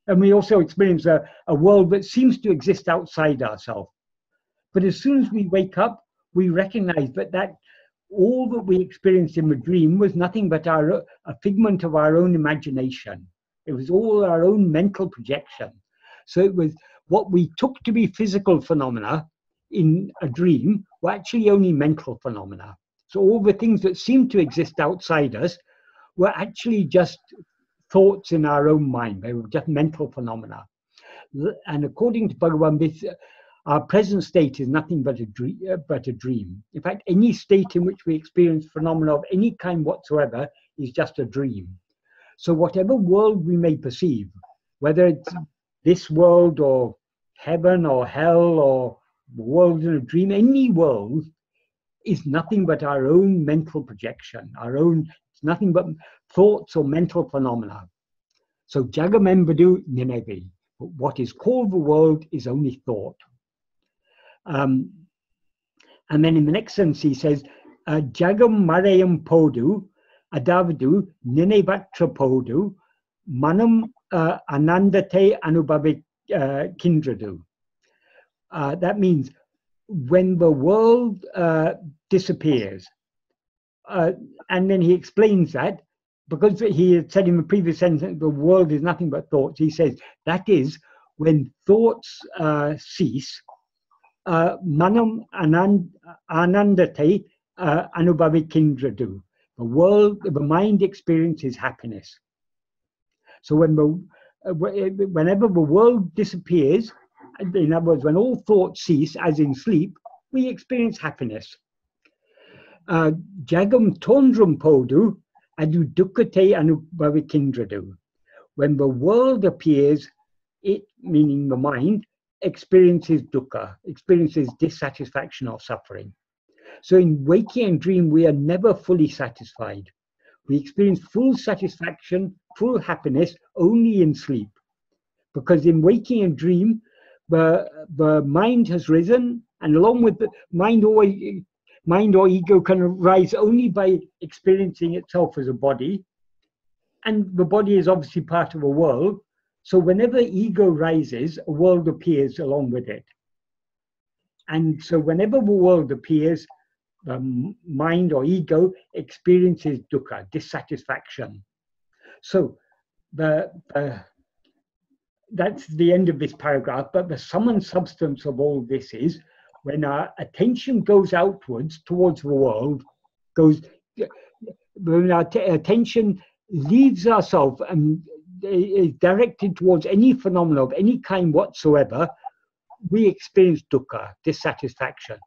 And we also experience a world that seems to exist outside ourselves. But as soon as we wake up, we recognize that all that we experienced in the dream was nothing but a figment of our own imagination. It was all our own mental projection. So it was what we took to be physical phenomena in a dream were actually only mental phenomena. So all the things that seemed to exist outside us were actually just thoughts in our own mind. They were just mental phenomena. And according to Bhagavan, our present state is nothing but a dream. In fact, any state in which we experience phenomena of any kind whatsoever is just a dream. So whatever world we may perceive, whether it's this world or heaven or hell or the world in a dream, any world is nothing but our own mental projection, it's nothing but thoughts or mental phenomena. So Jagamembadu Ninevi, what is called the world is only thought. And then in the next sentence he says, Jagam Marayam Podu, Adavadu, Ninevatra Podu, Manam Anandate Anubhavik Kindradu. That means when the world disappears, and then he explains that, because he had said in the previous sentence the world is nothing but thoughts, he says that is when thoughts cease, manam anandate anubhavikindradu, the mind experiences happiness. So when whenever the world disappears, in other words, when all thoughts cease, as in sleep, we experience happiness. Jagam tondrum podu adu dukkate anubhavikindradu. When the world appears, it, meaning the mind, experiences dukkha, experiences dissatisfaction or suffering. So in waking and dream, we are never fully satisfied. We experience full satisfaction, full happiness only in sleep. Because in waking and dream, the mind has risen, and along with the mind or ego can rise only by experiencing itself as a body, and the body is obviously part of a world. So whenever ego rises, a world appears along with it. And so whenever the world appears, the mind or ego experiences dukkha, dissatisfaction. So that's the end of this paragraph, but the sum and substance of all this is when our attention goes outwards towards the world, when our attention leaves ourselves and is directed towards any phenomena of any kind whatsoever, we experience dukkha, dissatisfaction.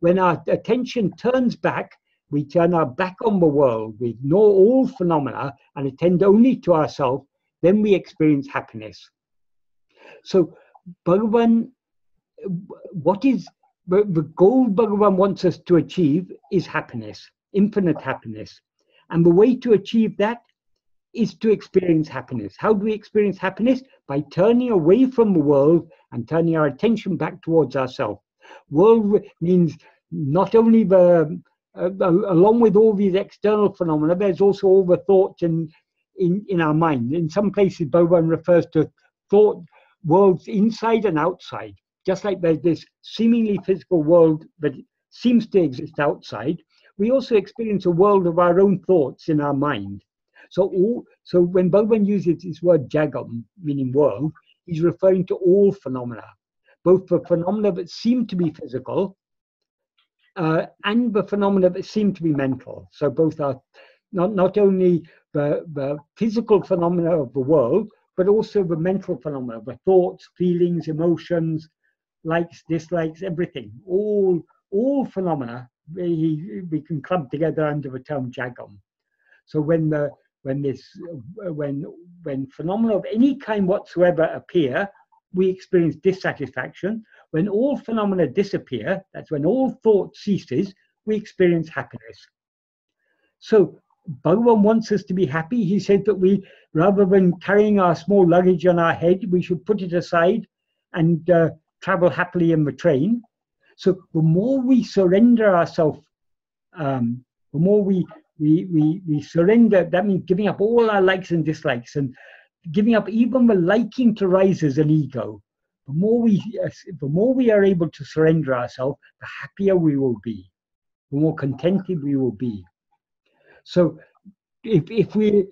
When our attention turns back, we turn our back on the world, we ignore all phenomena and attend only to ourselves, then we experience happiness. So, Bhagavan, what is the goal Bhagavan wants us to achieve is happiness, infinite happiness. And the way to achieve that is to experience happiness. How do we experience happiness? By turning away from the world and turning our attention back towards ourselves. World means not only along with all these external phenomena, there's also all the thoughts in our mind. In some places, Bhagavan refers to thought worlds inside and outside. Just like there's this seemingly physical world that seems to exist outside, we also experience a world of our own thoughts in our mind. So when Bhagavan uses this word jagam, meaning world, he's referring to all phenomena, both the phenomena that seem to be physical and the phenomena that seem to be mental. So both are not only the physical phenomena of the world, but also the mental phenomena, the thoughts, feelings, emotions, likes, dislikes, everything. All phenomena we can clump together under the term Jagam. So when phenomena of any kind whatsoever appear, we experience dissatisfaction. When all phenomena disappear, that's when all thought ceases, we experience happiness. So Bhagavan wants us to be happy. He said that we, rather than carrying our small luggage on our head, we should put it aside and travel happily in the train. So the more we surrender ourselves, the more we surrender, that means giving up all our likes and dislikes and giving up even the liking to rise as an ego. The more we are able to surrender ourselves, the happier we will be, the more contented we will be. So if we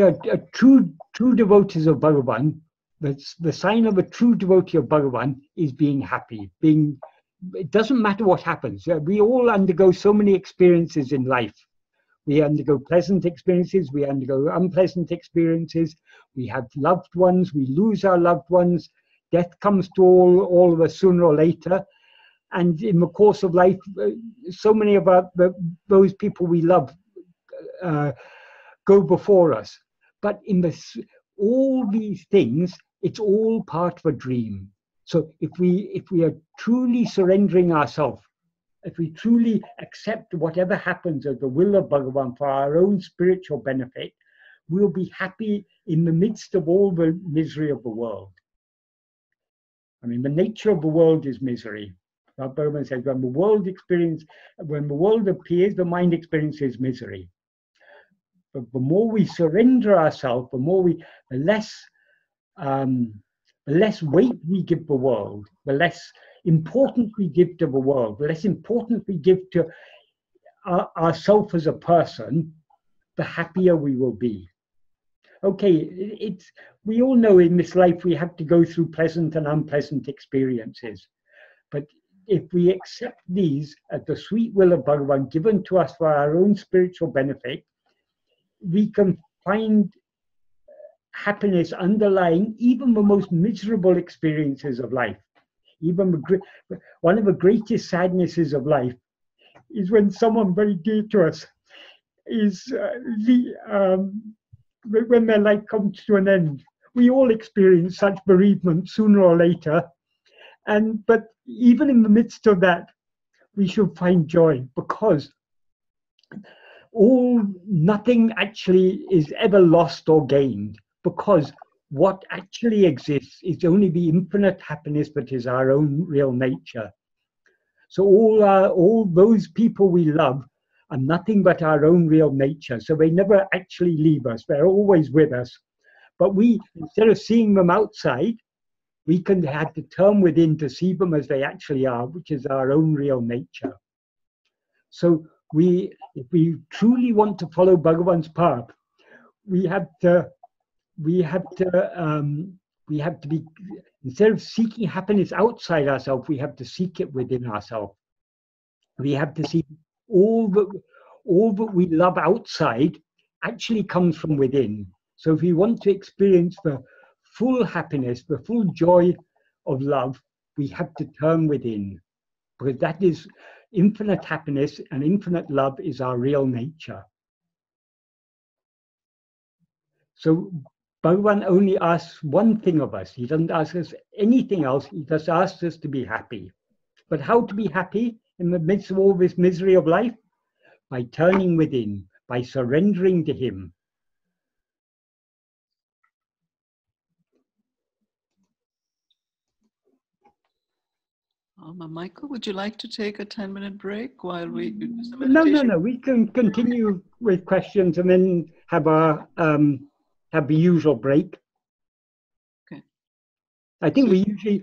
are true devotees of Bhagavan, the sign of a true devotee of Bhagavan is being happy. It doesn't matter what happens. We all undergo so many experiences in life. We undergo pleasant experiences, we undergo unpleasant experiences, we have loved ones, we lose our loved ones, death comes to all of us sooner or later. And in the course of life, so many of those people we love go before us. But in all these things, it's all part of a dream. So if we are truly surrendering ourselves, if we truly accept whatever happens at the will of Bhagavan for our own spiritual benefit, we'll be happy in the midst of all the misery of the world. I mean, the nature of the world is misery. Bhagavan says, when the world appears, the mind experiences misery. But the more we surrender ourselves, the less weight we give the world, the less importance we give to the world, the less importance we give to ourselves as a person, the happier we will be. Okay, we all know in this life we have to go through pleasant and unpleasant experiences. But if we accept these at the sweet will of Bhagavan given to us for our own spiritual benefit, we can find happiness underlying even the most miserable experiences of life. One of the greatest sadnesses of life is when someone very dear to us is when their life comes to an end. We all experience such bereavement sooner or later, but even in the midst of that, we should find joy, because nothing actually is ever lost or gained, because what actually exists is only the infinite happiness that is our own real nature. So all those people we love are nothing but our own real nature. So they never actually leave us. They're always with us. But we, instead of seeing them outside, we can have to turn within to see them as they actually are, which is our own real nature. So if we truly want to follow Bhagavan's path, we have to be, instead of seeking happiness outside ourselves, we have to seek it within ourselves. We have to see all that we love outside actually comes from within. So if we want to experience the full happiness, the full joy of love, we have to turn within, because that is infinite happiness, and infinite love is our real nature. So Bhagavan only asks one thing of us. He doesn't ask us anything else. He just asks us to be happy. But how to be happy in the midst of all this misery of life? By turning within, by surrendering to him. Michael, would you like to take a 10-minute break while we do some meditation? No. We can continue with questions and then have the usual break. Okay. I think we usually.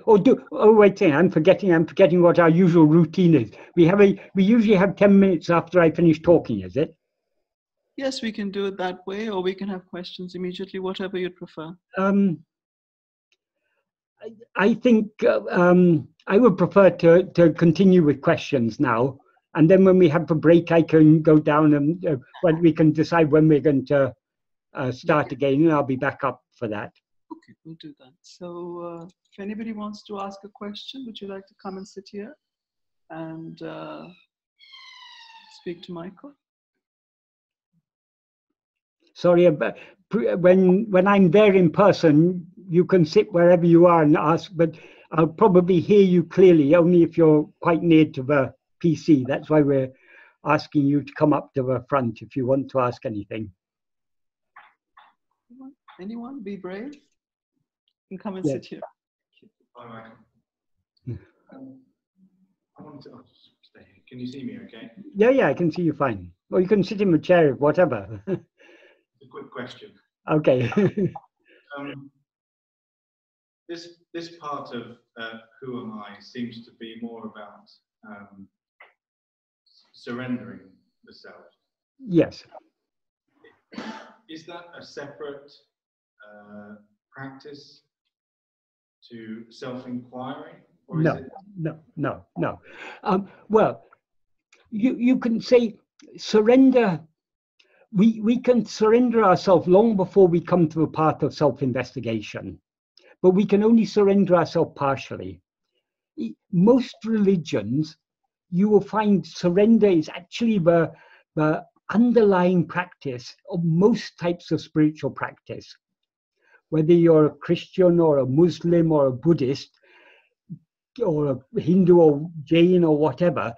I'm forgetting what our usual routine is. We usually have 10 minutes after I finish talking. Is it? Yes, we can do it that way, or we can have questions immediately. Whatever you prefer. I think I would prefer to continue with questions now, and then when we have a break, I can go down and we can decide when we're going to start again, and I'll be back up for that. Okay, we'll do that. So if anybody wants to ask a question, would you like to come and sit here? and speak to Michael. Sorry, but when I'm there in person, you can sit wherever you are and ask, but I'll probably hear you clearly only if you're quite near to the PC. That's why we're asking you to come up to the front if you want to ask anything. Anyone? Be brave. You can come and sit here. Hi, Michael. I wanted to stay here. Can you see me okay? Yeah, yeah, I can see you fine. Or you can sit in the chair, whatever. A quick question. Okay. This part of who am I seems to be more about surrendering the self. Yes. Is that a separate practice to self-inquiry? No. Well, you can say surrender. We can surrender ourselves long before we come to the path of self-investigation, but we can only surrender ourselves partially. Most religions, you will find surrender is actually the underlying practice of most types of spiritual practice. Whether you're a Christian or a Muslim or a Buddhist or a Hindu or Jain or whatever,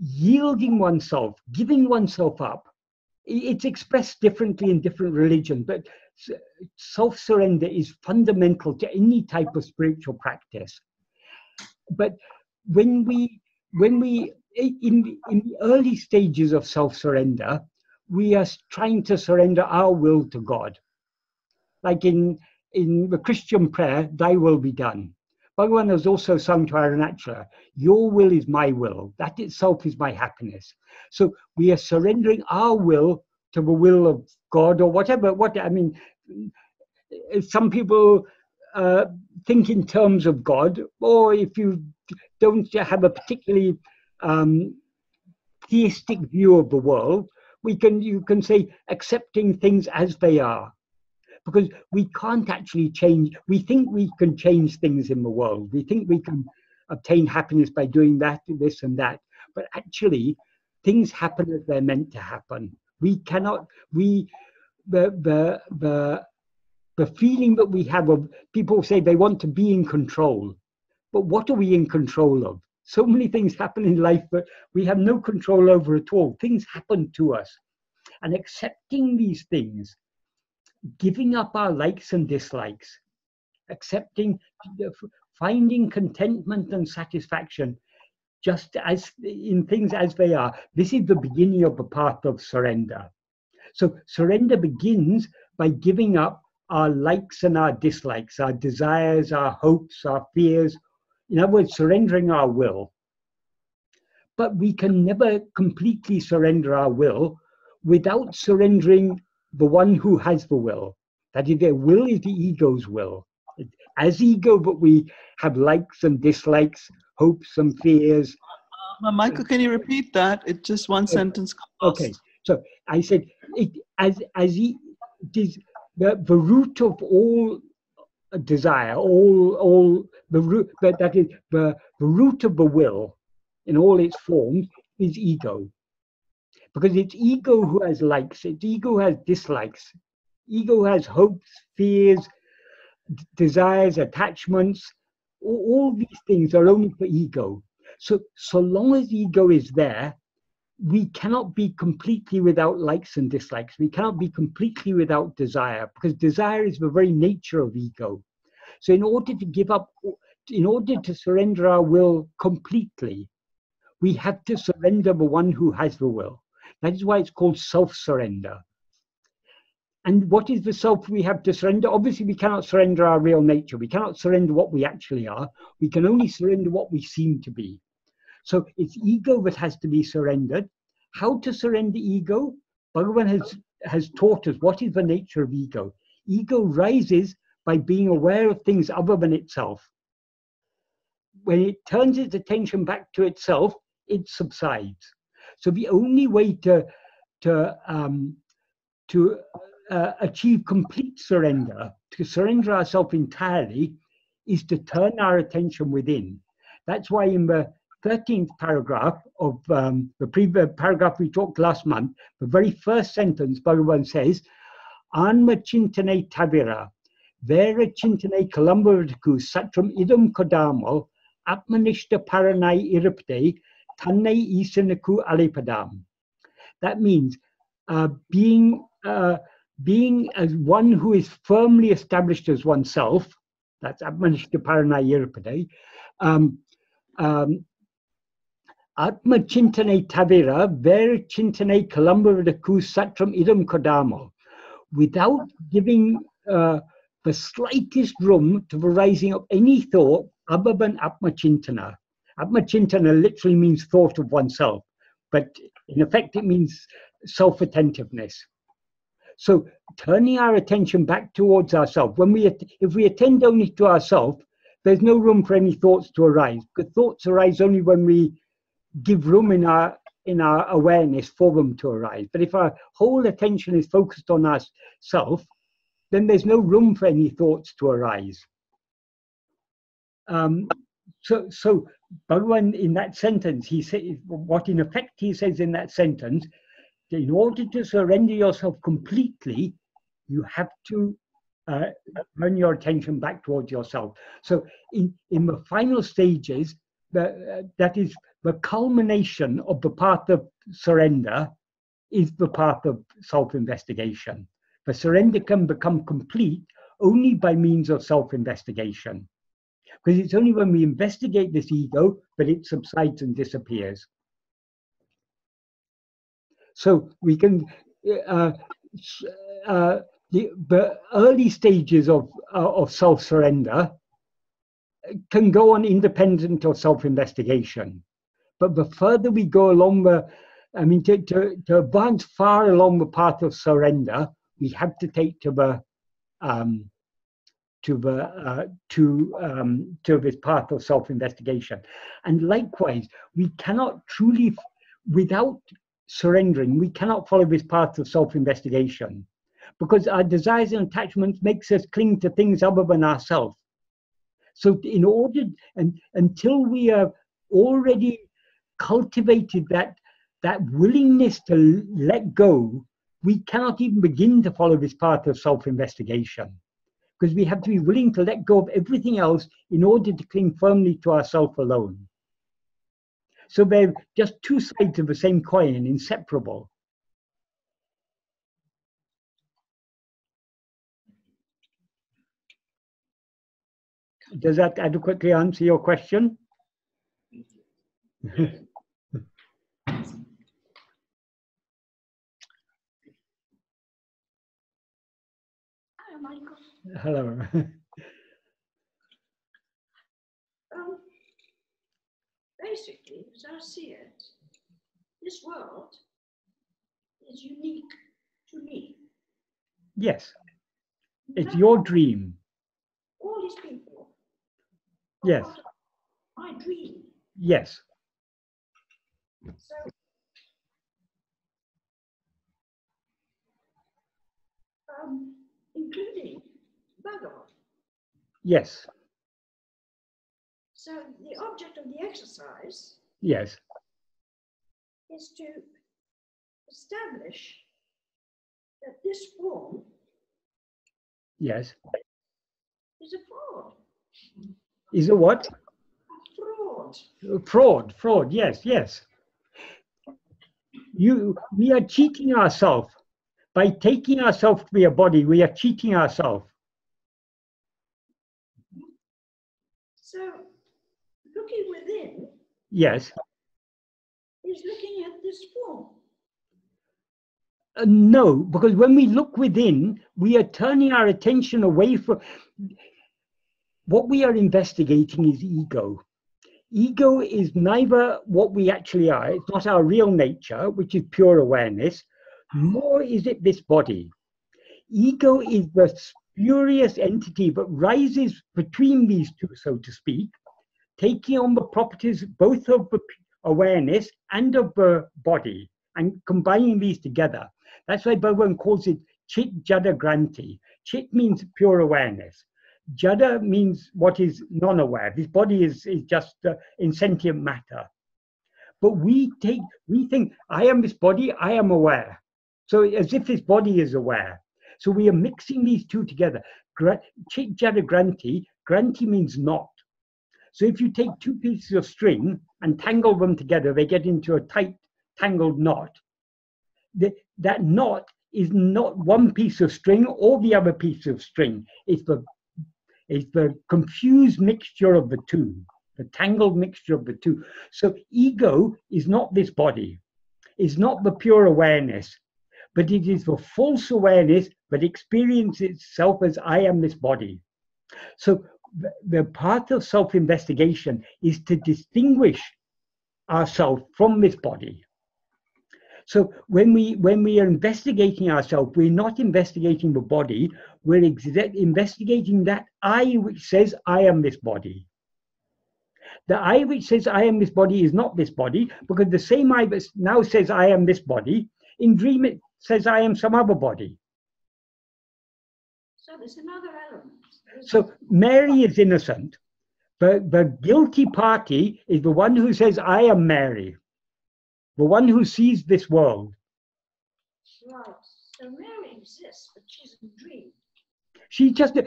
yielding oneself, giving oneself up, it's expressed differently in different religions, but self-surrender is fundamental to any type of spiritual practice. But when we in the early stages of self-surrender, we are trying to surrender our will to God. Like in the Christian prayer, thy will be done. Bhagavan has also sung to Arunachala, your will is my will, that itself is my happiness. So we are surrendering our will to the will of God or whatever. I mean, some people think in terms of God, or if you don't have a particularly theistic view of the world, you can say accepting things as they are. Because we can't actually change. We think we can change things in the world. We think we can obtain happiness by doing that, this and that. But actually, things happen as they're meant to happen. We cannot, the feeling that we have of, people say they want to be in control. But what are we in control of? So many things happen in life that we have no control over at all. Things happen to us. And accepting these things, giving up our likes and dislikes, accepting, finding contentment and satisfaction just as in things as they are. This is the beginning of the path of surrender. So surrender begins by giving up our likes and our dislikes, our desires, our hopes, our fears. In other words, surrendering our will. But we can never completely surrender our will without surrendering the one who has the will. That is, their will is the ego's will. As ego, but we have likes and dislikes, hopes and fears. Michael, can you repeat that? It just one sentence. Okay. So I said, it is the root of all desire, the root of the will in all its forms is ego. Because it's ego who has likes, it's ego who has dislikes. Ego has hopes, fears, desires, attachments. All these things are only for ego. So long as ego is there, we cannot be completely without likes and dislikes. We cannot be completely without desire, because desire is the very nature of ego. So in order to give up, in order to surrender our will completely, we have to surrender the one who has the will. That is why it's called self-surrender. And what is the self we have to surrender? Obviously, we cannot surrender our real nature. We cannot surrender what we actually are. We can only surrender what we seem to be. So it's ego that has to be surrendered. How to surrender ego? Bhagavan has taught us what is the nature of ego. Ego rises by being aware of things other than itself. When it turns its attention back to itself, it subsides. So the only way to achieve complete surrender, to surrender ourselves entirely, is to turn our attention within. That's why in the 13th paragraph of the previous paragraph we talked last month, the very first sentence, Bhagavan says, Atmachintana tavira, vera chintane kalambavadiku satram idam kodamo, atmanishta paranai iripte, tannai isanaku alipadam. That means being as one who is firmly established as oneself, that's atmanishta paranai iripte, Atma Chintane Tavira, Ver Chintane Kalambavadaku Satram Idam Kodamo, without giving the slightest room to the rising of any thought other than Atma Chintana. Atma Chintana literally means thought of oneself, but in effect it means self-attentiveness. So turning our attention back towards ourselves, if we attend only to ourselves, there's no room for any thoughts to arise, because thoughts arise only when we give room in our awareness for them to arise. But if our whole attention is focused on ourself, then there's no room for any thoughts to arise. So Bhagavan, in that sentence, he says, what in effect he says in that sentence, that in order to surrender yourself completely, you have to turn your attention back towards yourself. So in the final stages, that is the culmination of the path of surrender, is the path of self-investigation. The surrender can become complete only by means of self-investigation, because it's only when we investigate this ego that it subsides and disappears. So we can the early stages of self-surrender can go on independent of self-investigation. But the further we go along to advance far along the path of surrender, we have to take to this path of self-investigation. And likewise, we cannot truly, without surrendering, we cannot follow this path of self-investigation, because our desires and attachments makes us cling to things other than ourselves. So in order, and until we have already cultivated that willingness to let go, we cannot even begin to follow this path of self-investigation, because we have to be willing to let go of everything else in order to cling firmly to ourselves alone. So they're just two sides of the same coin, inseparable. Does that adequately answer your question? Hello, Michael. Hello. Basically, as I see it, this world is unique to me. Yes, it's your dream. All these people. Yes. My dream. Yes. So, including Bhagavan. Yes. So the object of the exercise. Yes. Is to establish that this form. Yes. Is a form. Is a what? Fraud. Fraud, yes. We are cheating ourselves. By taking ourselves to be a body, we are cheating ourselves. So, looking within. Yes. Is looking at this form. No, because when we look within, we are turning our attention away from... What we are investigating is ego. Ego is neither what we actually are, it's not our real nature, which is pure awareness, nor is it this body. Ego is the spurious entity that rises between these two, so to speak, taking on the properties both of the awareness and of the body, and combining these together. That's why Bhagavan calls it Chit Jada Granti. Chit means pure awareness. Jada means what is non-aware. This body is just insentient matter. But we think, I am this body, I am aware. So as if this body is aware. So we are mixing these two together. Chit Jada Granti, Granti means not. So if you take two pieces of string and tangle them together, they get into a tight, tangled knot. That knot is not one piece of string or the other piece of string. It's the confused mixture of the two, the tangled mixture of the two. So ego is not this body. It's not the pure awareness, but it is the false awareness that experiences itself as I am this body. So the path of self-investigation is to distinguish ourselves from this body. So when we are investigating ourselves, we're not investigating the body, we're investigating that I which says I am this body. The I which says I am this body is not this body, because the same I that now says I am this body, in dream it says I am some other body. So there's another element. So Mary is innocent, but the guilty party is the one who says I am Mary. The one who sees this world. Right. So Mary exists, but she's in a dream. She just,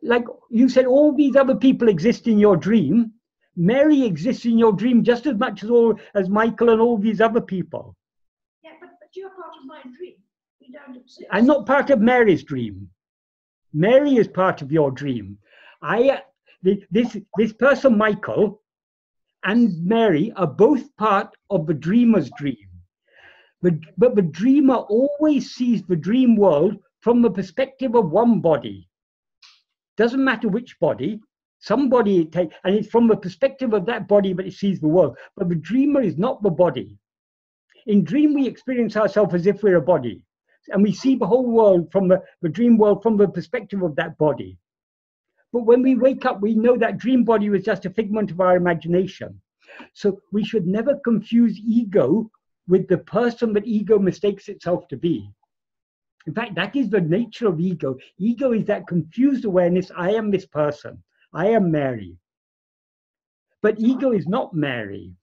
like you said, all these other people exist in your dream. Mary exists in your dream just as much as Michael and all these other people. Yeah, but you're part of my dream. You don't exist. I'm not part of Mary's dream. Mary is part of your dream. This person, Michael, and Mary are both part of the dreamer's dream. But the dreamer always sees the dream world from the perspective of one body. Doesn't matter which body, some body it takes, and it's from the perspective of that body that it sees the world. But the dreamer is not the body. In dream, we experience ourselves as if we're a body. And we see the whole world from the dream world from the perspective of that body. But when we wake up, we know that dream body was just a figment of our imagination. So we should never confuse ego with the person that ego mistakes itself to be. In fact, that is the nature of ego. Ego is that confused awareness, I am this person, I am Mary. But ego is not Mary.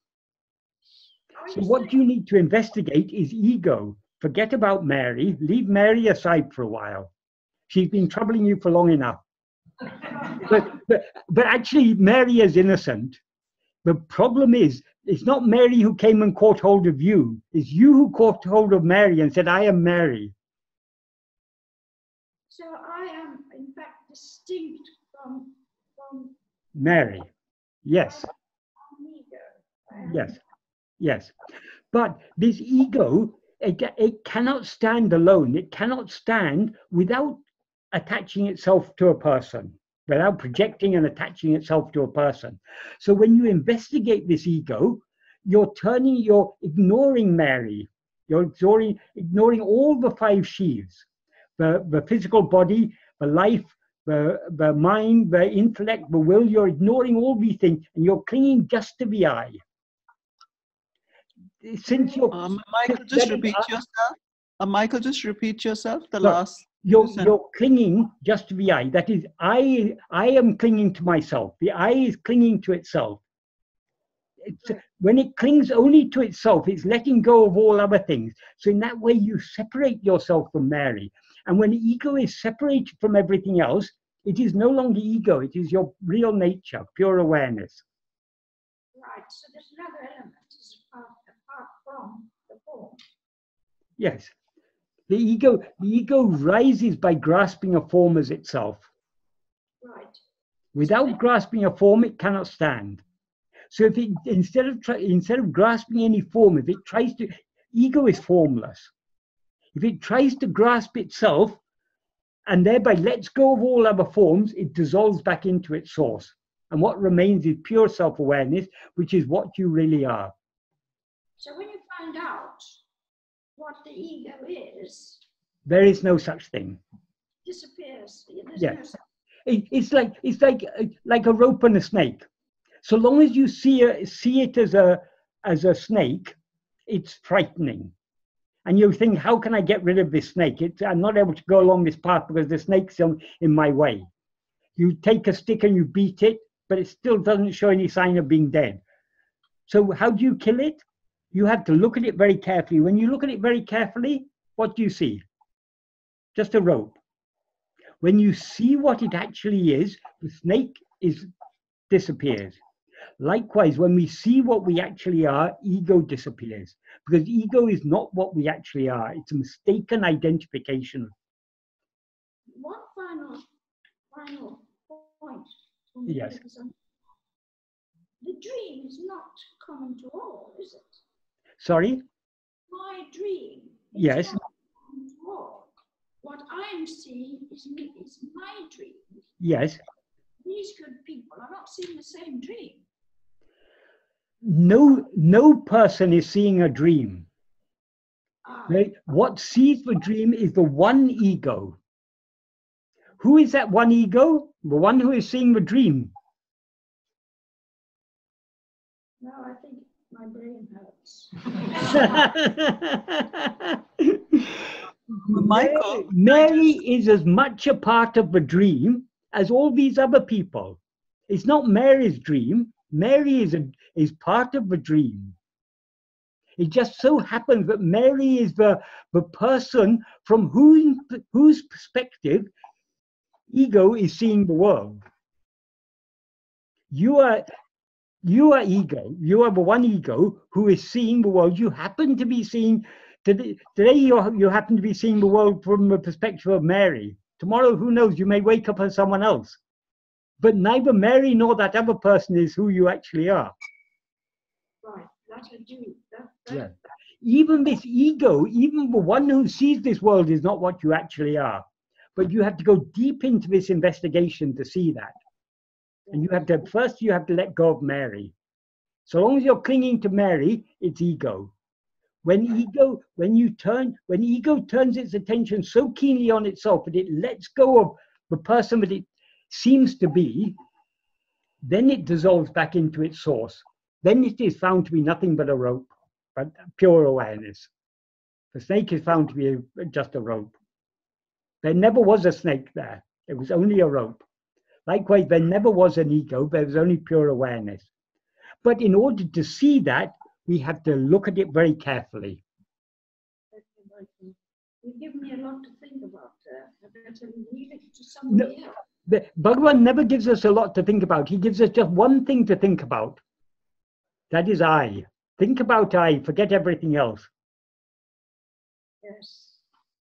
So what you need to investigate is ego. Forget about Mary, leave Mary aside for a while. She's been troubling you for long enough. But actually Mary is innocent. The problem is, it's not Mary who came and caught hold of you. It's you who caught hold of Mary and said, I am Mary. So I am, in fact, distinct from Mary. Yes. Yes. Yes. But this ego, it cannot stand alone. It cannot stand without attaching itself to a person, without projecting and attaching itself to a person. So when you investigate this ego, you're ignoring Mary. You're ignoring all the five sheaths, the physical body, the life, the mind, the intellect, the will. You're ignoring all these things and you're clinging just to the I. Since you're Michael, just repeat yourself. Michael, just repeat yourself. The last. You're clinging just to the I. That is, I am clinging to myself. The I is clinging to itself. When it clings only to itself, it's letting go of all other things. So in that way, you separate yourself from Mary. And when ego is separated from everything else, it is no longer ego. It is your real nature, pure awareness. Right. So there's another element apart from the form. Yes. The ego rises by grasping a form as itself. Right. Without grasping a form, it cannot stand. So if it, instead of grasping any form, if it tries to, ego is formless. If it tries to grasp itself and thereby lets go of all other forms, it dissolves back into its source. And what remains is pure self-awareness, which is what you really are. So when you find out what the ego is, there is no such thing. Disappears. Yeah. No such. It's like a rope and a snake. So long as you see it as a snake, it's frightening, and you think, how can I get rid of this snake? I'm not able to go along this path because the snake's in my way. You take a stick and you beat it, but it still doesn't show any sign of being dead. So how do you kill it? you have to look at it very carefully. When you look at it very carefully, what do you see? Just a rope. When you see what it actually is, the snake disappears. Likewise, when we see what we actually are, ego disappears. Because ego is not what we actually are. It's a mistaken identification. One final point. Yes. The dream is not common to all, is it? Sorry? My dream is not common to all. What I am seeing is my dream. Yes. These good people are not seeing the same dream. No person is seeing a dream. Right? What sees the dream is the one ego. Who is that one ego? The one who is seeing the dream. No, I think my brain hurts. Michael, Mary is as much a part of the dream as all these other people. It's not Mary's dream. Mary is part of the dream. It just so happens that Mary is the person from whose perspective ego is seeing the world. You are ego. You are the one ego who is seeing the world. You happen to be seeing, today you happen to be seeing the world from the perspective of Mary. Tomorrow, who knows, you may wake up as someone else. But neither Mary nor that other person is who you actually are. Right, that I do. Yeah. Even this ego, even the one who sees this world is not what you actually are. But you have to go deep into this investigation to see that. And you have to let go of Mary. So long as you're clinging to Mary, it's ego. When ego turns its attention so keenly on itself that it lets go of the person that it seems to be, then it dissolves back into its source. Then it is found to be nothing but a rope, but pure awareness. The snake is found to be just a rope. There never was a snake there. It was only a rope. Likewise, there never was an ego. There was only pure awareness. But in order to see that, we have to look at it very carefully. You've given me a lot to think about. I better leave it to somebody else. Bhagavan never gives us a lot to think about. He gives us just one thing to think about. That is I. Think about I. Forget everything else. Yes.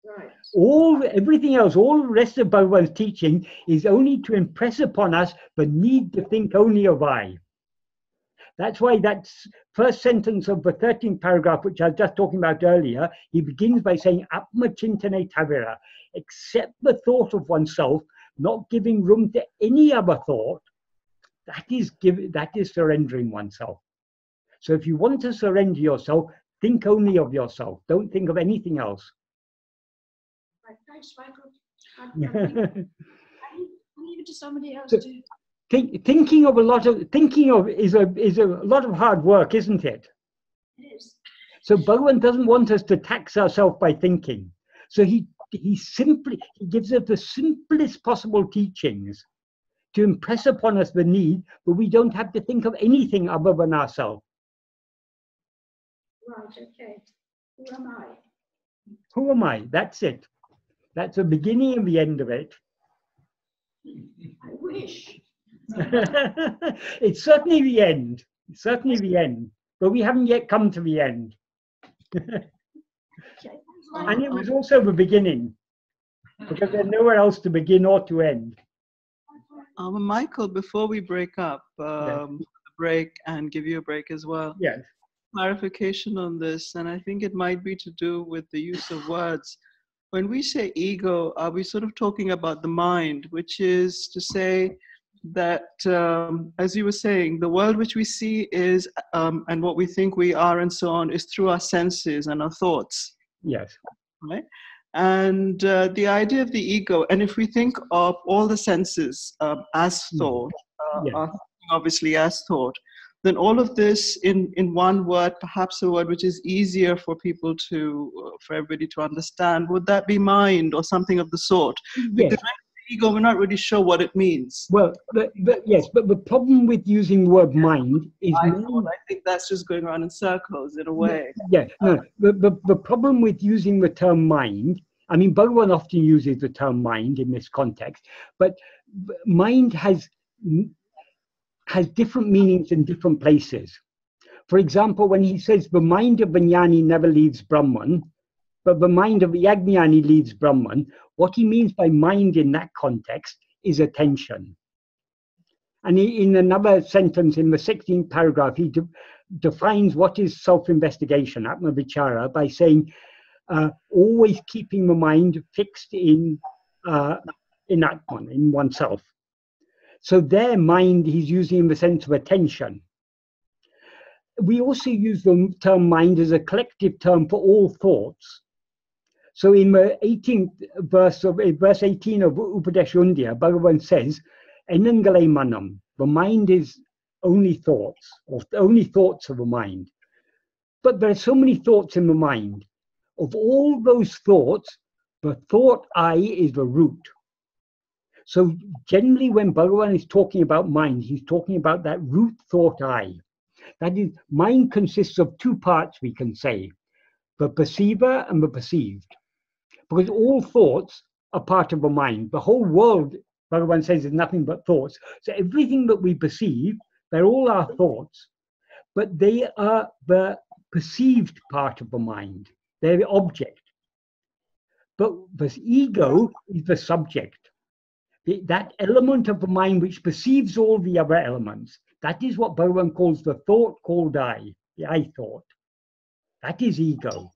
Right. Everything else, all the rest of Bhagavan's teaching is only to impress upon us the need to think only of I. That's why that first sentence of the 13th paragraph, which I was just talking about earlier, he begins by saying, Atmachintana tavira, accept the thought of oneself, not giving room to any other thought. That is surrendering oneself. So if you want to surrender yourself, think only of yourself. Don't think of anything else. Right, thanks, Michael. I'll leave it to somebody else to... Thinking is a lot of hard work, isn't it? It is. So Bhagavan doesn't want us to tax ourselves by thinking. So he gives us the simplest possible teachings to impress upon us the need, but we don't have to think of anything other than ourselves. Right. Okay. Who am I? Who am I? That's it. That's the beginning and the end of it. I wish. It's certainly the end. It's certainly the end. But we haven't yet come to the end. And it was also the beginning. Because there's nowhere else to begin or to end. Michael, before we break up, break and give you a break as well. Yes. Clarification on this, and I think it might be to do with the use of words. When we say ego, are we sort of talking about the mind, which is to say that, as you were saying, the world which we see is, and what we think we are and so on, is through our senses and our thoughts. Yes. Right? And the idea of the ego, and if we think of all the senses as thought, obviously as thought, then all of this in one word, perhaps a word which is easier for people for everybody to understand, would that be mind or something of the sort? Yes. Because ego, we're not really sure what it means. Well, yes, but the problem with using the word mind is... I think that's just going around in circles in a way. Yeah, no, the problem with using the term mind, I mean, Bhagavan often uses the term mind in this context, but mind has different meanings in different places. For example, when he says the mind of the jnani never leaves Brahman, but the mind of the Ajnani leaves Brahman, what he means by mind in that context is attention. And in another sentence, in the 16th paragraph, he defines what is self-investigation, atma vichara, by saying, always keeping the mind fixed in atma, in oneself. So their mind, he's using in the sense of attention. We also use the term mind as a collective term for all thoughts. So in the 18th verse of verse 18 of Upadesha Undiyar, Bhagavan says, "Enangale manam." The mind is only thoughts, or only thoughts of the mind. But there are so many thoughts in the mind. Of all those thoughts, the thought I is the root. So generally, when Bhagavan is talking about mind, he's talking about that root thought I. That is, mind consists of two parts, we can say, the perceiver and the perceived. Because all thoughts are part of the mind. The whole world, Bhagavan says, is nothing but thoughts. So everything that we perceive, they're all our thoughts, but they are the perceived part of the mind. They're the object. But this ego is the subject. That element of the mind which perceives all the other elements, that is what Bhagavan calls the thought called I, the I thought. That is ego.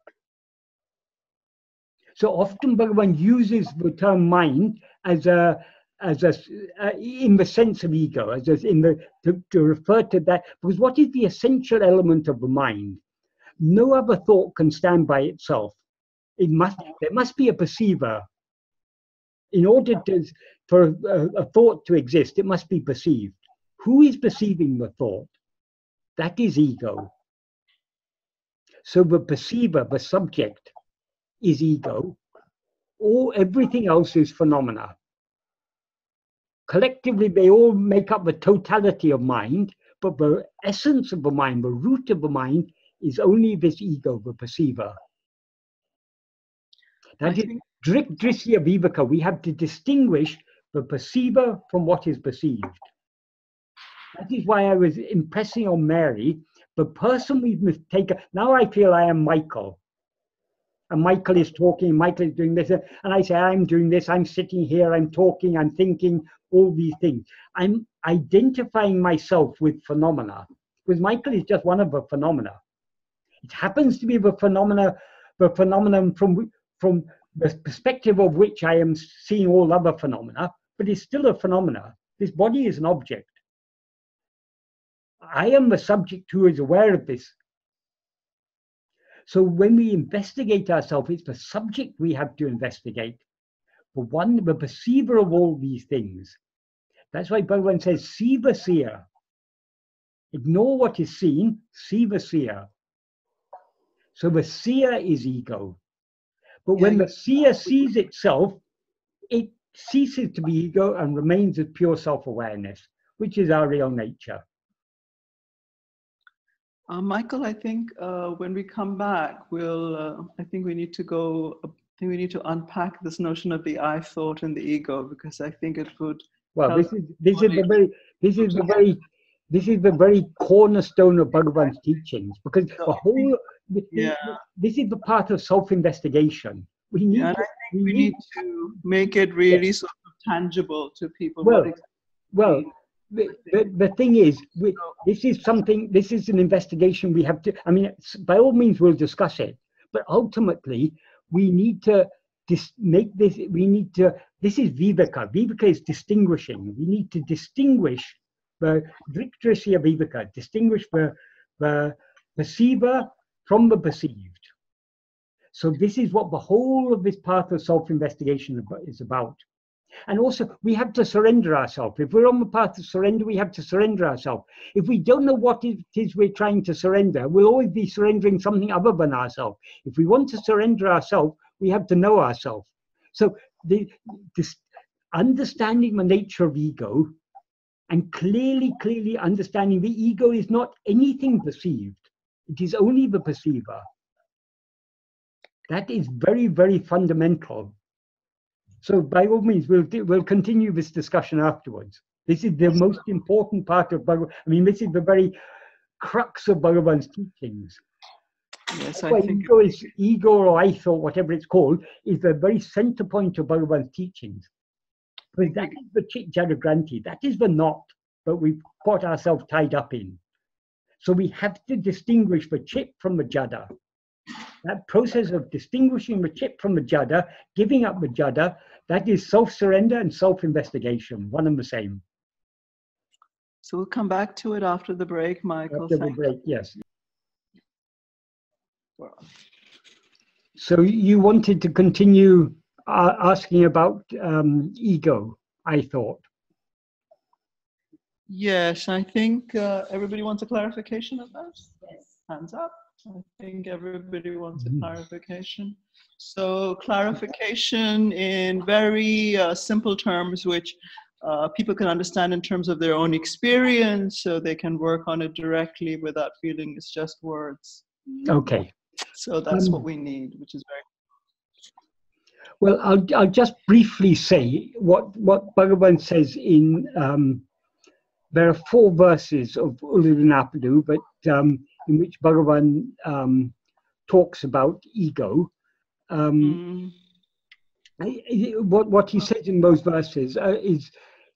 So often Bhagavan uses the term mind in the sense of ego, to refer to that. Because what is the essential element of the mind? No other thought can stand by itself. There must be a perceiver. In order for a thought to exist, it must be perceived. Who is perceiving the thought? That is ego. So the perceiver, the subject, is ego. Everything else is phenomena. Collectively, they all make up the totality of mind, but the essence of the mind, the root of the mind, is only this ego, the perceiver. That is dṛśya-vivēka. We have to distinguish the perceiver from what is perceived. That is why I was impressing on Mary, the person we've mistaken. Now I feel I am Michael. And Michael is talking, Michael is doing this. And I say, I'm doing this, I'm sitting here, I'm talking, I'm thinking, all these things. I'm identifying myself with phenomena. Because Michael is just one of the phenomena. It happens to be the phenomenon from the perspective of which I am seeing all other phenomena, but it's still a phenomena. This body is an object. I am the subject who is aware of this. So when we investigate ourselves, it's the subject we have to investigate. The perceiver of all these things. That's why Bhagavan says, see the seer. Ignore what is seen, see the seer. So the seer is ego. But when the seer sees itself, it ceases to be ego and remains as pure self-awareness, which is our real nature. Michael, I think when we come back, I think we need to unpack this notion of the I thought and the ego, because I think it would. Well, this is the very cornerstone of Bhagavan's teachings, because the whole. This is the part of self-investigation. We need to make it really sort of tangible to people. The thing is, this is something. This is an investigation we have to. I mean, by all means, we'll discuss it. But ultimately, we need to make this. We need to. This is viveka. Viveka is distinguishing. We need to distinguish the dṛśya-vivēka. Distinguish the perceiver from the perceived. So this is what the whole of this path of self-investigation is about. And also, we have to surrender ourselves. If we're on the path of surrender, we have to surrender ourselves. If we don't know what it is we're trying to surrender, we'll always be surrendering something other than ourselves. If we want to surrender ourselves, we have to know ourselves. So understanding the nature of ego and clearly understanding the ego is not anything perceived. It is only the perceiver. That is very, very fundamental. So by all means, we'll continue this discussion afterwards. This is the most important part of Bhagavan. I mean, this is the very crux of Bhagavan's teachings. Yes, I think ego or I thought, whatever it's called, is the very center point of Bhagavan's teachings. Because that is the Chit Jada Granti. That is the knot that we've got ourselves tied up in. So we have to distinguish the Chit from the Jada. That process of distinguishing the Chit from the Jada, giving up the Jada, that is self-surrender and self-investigation, one and the same. So we'll come back to it after the break, Michael. After the break, yes. So you wanted to continue asking about ego, I thought. Yes, I think everybody wants a clarification of that? Yes. Hands up. I think everybody wants a clarification. So clarification in very simple terms, which people can understand in terms of their own experience, so they can work on it directly without feeling it's just words. Okay. So that's what we need, which is very well. I'll just briefly say what Bhagavan says in there are 4 verses of Uḷḷadu Nāṛpadu, but in which Bhagavan talks about ego. What he says in those verses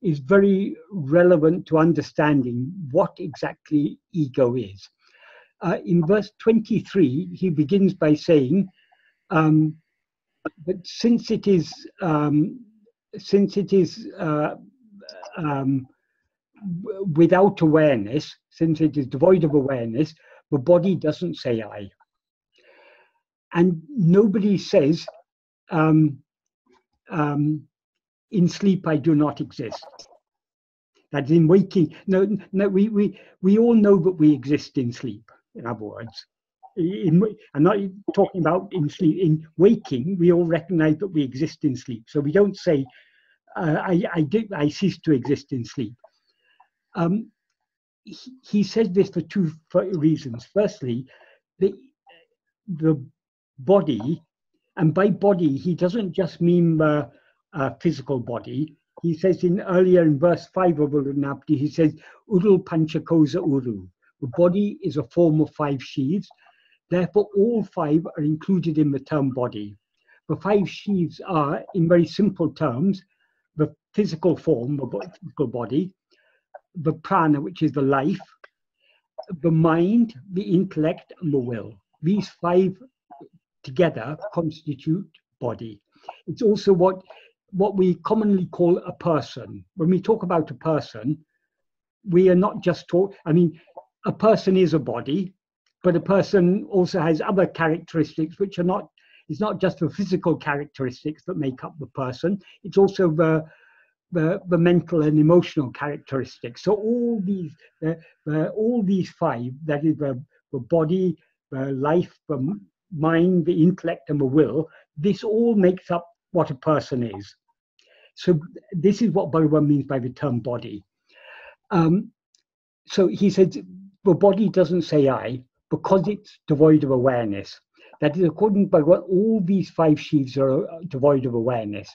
is very relevant to understanding what exactly ego is. In verse 23, he begins by saying that since it is without awareness, since it is devoid of awareness, the body doesn't say I. And nobody says, in sleep I do not exist. That's in waking. No, we all know that we exist in sleep. In other words, I'm not talking about in sleep. In waking, we all recognize that we exist in sleep. So we don't say, I cease to exist in sleep. He says this for 2 reasons. Firstly, the body, and by body, he doesn't just mean physical body. He says earlier in verse 5 of Uḷḷadu Nāṛpadu, he says, Udul Panchakosa Uru. The body is a form of 5 sheaths, therefore all 5 are included in the term body. The 5 sheaths are, in very simple terms, the physical form, the physical body, the prana, which is the life, the mind, the intellect, and the will. These 5 together constitute body. It's also what we commonly call a person. When we talk about a person, we are not just talking, I mean, a person is a body, but a person also has other characteristics which are not, it's not just the physical characteristics that make up the person, it's also the mental and emotional characteristics. So all these 5, that is the body, the life, the mind, the intellect and the will, this all makes up what a person is. So this is what Bhagavan means by the term body. So he says, the body doesn't say I because it's devoid of awareness. That is, according to Bhagavan, all these 5 sheaths are devoid of awareness.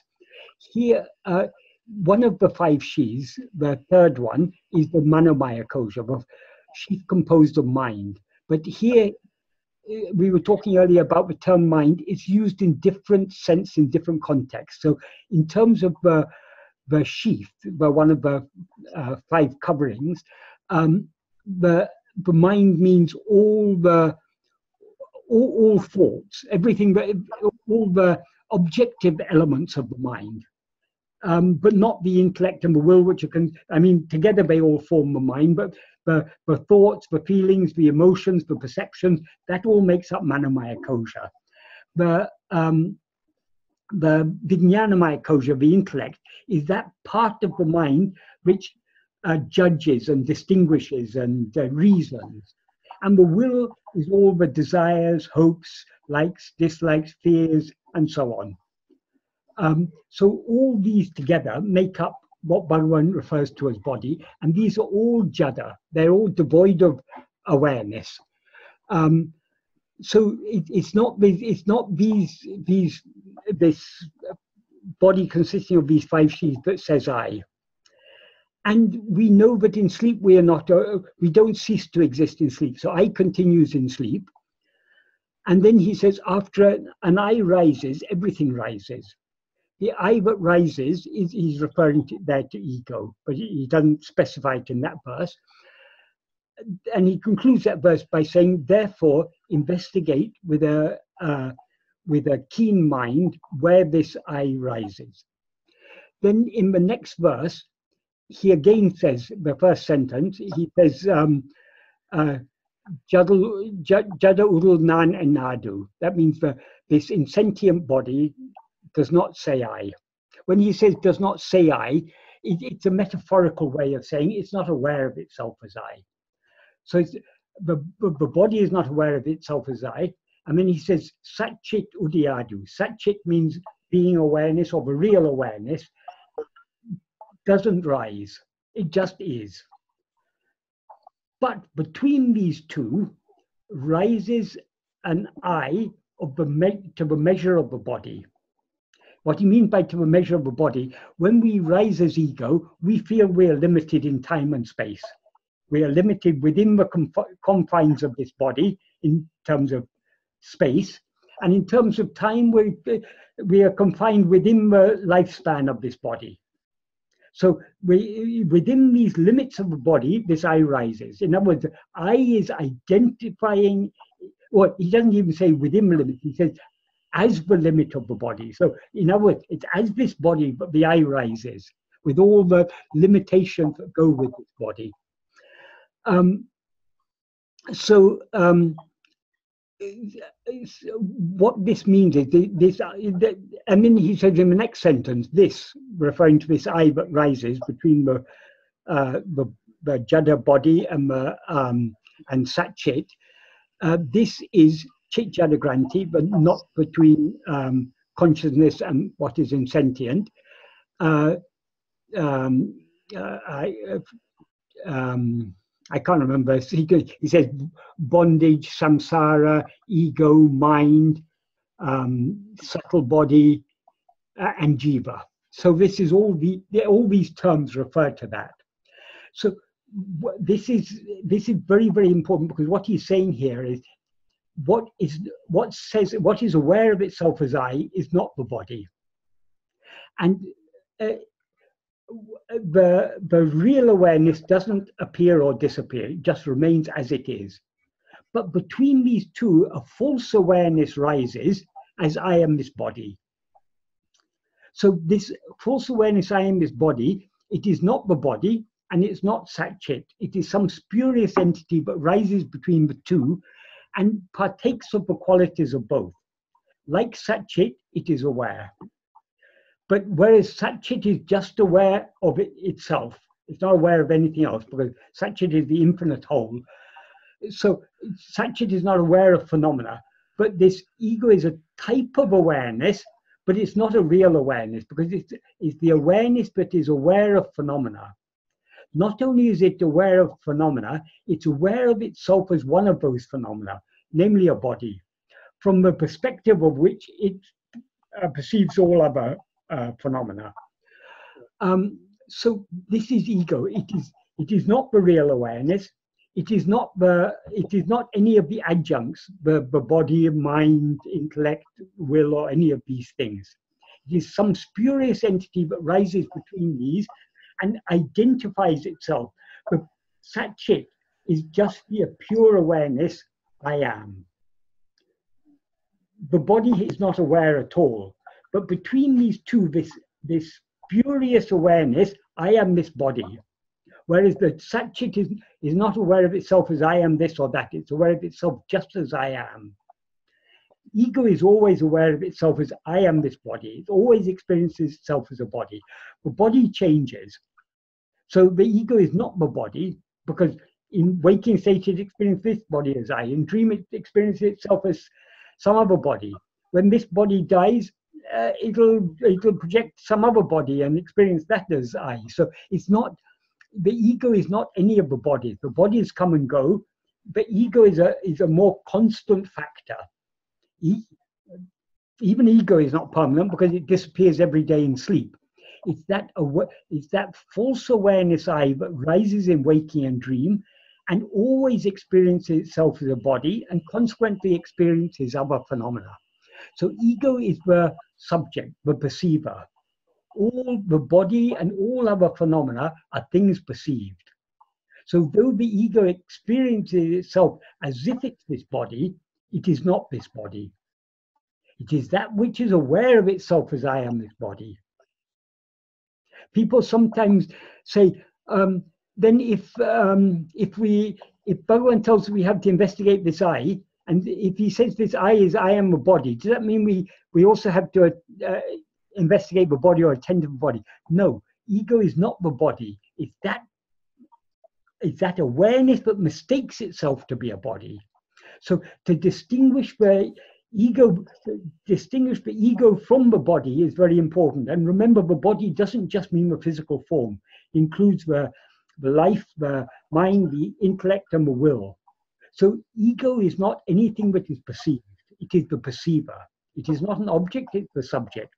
Here, one of the 5 sheaths, the 3rd one, is the Manomaya Kosha, the sheath composed of mind. But here, we were talking earlier about the term mind. It's used in different sense, in different contexts. So in terms of the sheath, one of the 5 coverings, the mind means all thoughts, everything, all the objective elements of the mind, but not the intellect and the will, which you can, I mean, together they all form the mind, but the thoughts, the feelings, the emotions, the perceptions, that all makes up Manomaya Kosha. The vijnanamaya kosha, the intellect, is that part of the mind which judges and distinguishes and reasons. And the will is all the desires, hopes, likes, dislikes, fears, and so on. So all these together make up what Bhagavan refers to as body, and these are all jada. They're all devoid of awareness. So it's not this body consisting of these five she's that says I. And we know that in sleep we are not, we don't cease to exist in sleep. So I continues in sleep. And then he says, after an I rises, everything rises. The I that rises is, he's referring to, there to ego, but he doesn't specify it in that verse. And he concludes that verse by saying, therefore, investigate with a keen mind where this I rises. Then in the next verse, he again says, the first sentence, he says, Jada Urul Nān Ār. That means that this insentient body does not say I. When he says does not say I, it's a metaphorical way of saying it's not aware of itself as I. So it's, the body is not aware of itself as I. And then he says, Satchit Uḷḷadu. Satchit means being awareness, or the real awareness, doesn't rise. It just is. But between these two rises an I of to the measure of the body. What he means by to the measure of the body, when we rise as ego, we feel we are limited in time and space. We are limited within the confines of this body in terms of space. And in terms of time, we are confined within the lifespan of this body. So within these limits of the body, this I rises. In other words, I is identifying, or he doesn't even say within the limit, he says as the limit of the body. So in other words, it's as this body, but the I rises with all the limitations that go with this body. What this means is this, and then he says in the next sentence, this, referring to this I that rises between the jada body and satchit, this is Chit Jada Granti, but not between consciousness and what is insentient. I can't remember. He says bondage, samsara, ego, mind, subtle body, and jiva. So this is all these terms refer to that. So this is very, very important, because what he's saying here is what is aware of itself as I is not the body, and the real awareness doesn't appear or disappear, it just remains as it is. But between these two, a false awareness rises as I am this body. So this false awareness, I am this body, it is not the body and it's not Satchit. It is some spurious entity but rises between the two and partakes of the qualities of both. Like Satchit, it is aware. But whereas Satchit is just aware of it itself, it's not aware of anything else, because Satchit is the infinite whole. So Satchit is not aware of phenomena, but this ego is a type of awareness, but it's not a real awareness, because it's the awareness that is aware of phenomena. Not only is it aware of phenomena, it's aware of itself as one of those phenomena, namely a body, from the perspective of which it perceives all other phenomena. So this is ego. It is not the real awareness. It is not any of the adjuncts, the body, mind, intellect, will, or any of these things. It is some spurious entity that rises between these and identifies itself. But Satchit is just the pure awareness, I am. The body is not aware at all. But between these two, this spurious awareness, I am this body. Whereas the Satchit is not aware of itself as I am this or that. It's aware of itself just as I am. Ego is always aware of itself as I am this body. It always experiences itself as a body. The body changes. So the ego is not the body, because in waking state it experiences this body as I. In dream it experiences itself as some other body. When this body dies, it'll project some other body and experience that as I. So it's not, the ego is not any of the bodies. The bodies come and go. The ego is a more constant factor. Even ego is not permanent because it disappears every day in sleep. It's that false awareness I that rises in waking and dream and always experiences itself as a body and consequently experiences other phenomena. So ego is the subject, the perceiver. All the body and all other phenomena are things perceived. So though the ego experiences itself as if it's this body, it is not this body. It is that which is aware of itself as I am this body. People sometimes say, then if Bhagavan tells us we have to investigate this I, and if he says this I is I am a body, does that mean we also have to investigate the body or attend to the body? No, ego is not the body. It's that awareness that mistakes itself to be a body. So to distinguish the ego from the body is very important. And remember, the body doesn't just mean the physical form. It includes the life, the mind, the intellect, and the will. So ego is not anything that is perceived. It is the perceiver. It is not an object, it's the subject.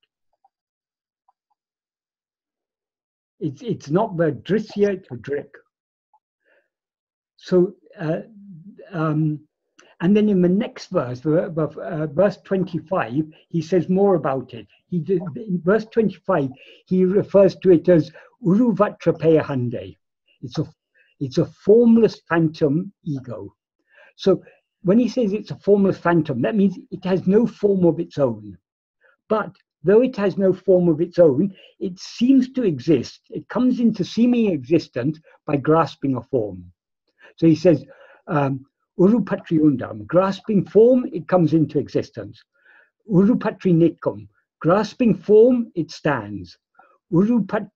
It's not the dṛśya, it's the dṛk. So, and then in the next verse, verse 25, he says more about it. In verse 25, he refers to it as Uruvatrapayahande. It's a formless phantom ego. So when he says it's a formless phantom, that means it has no form of its own. But though it has no form of its own, it seems to exist. It comes into seeming existence by grasping a form. So he says, Urupatriundam, grasping form, it comes into existence. Urupatrinikum, grasping form, it stands. Urupatri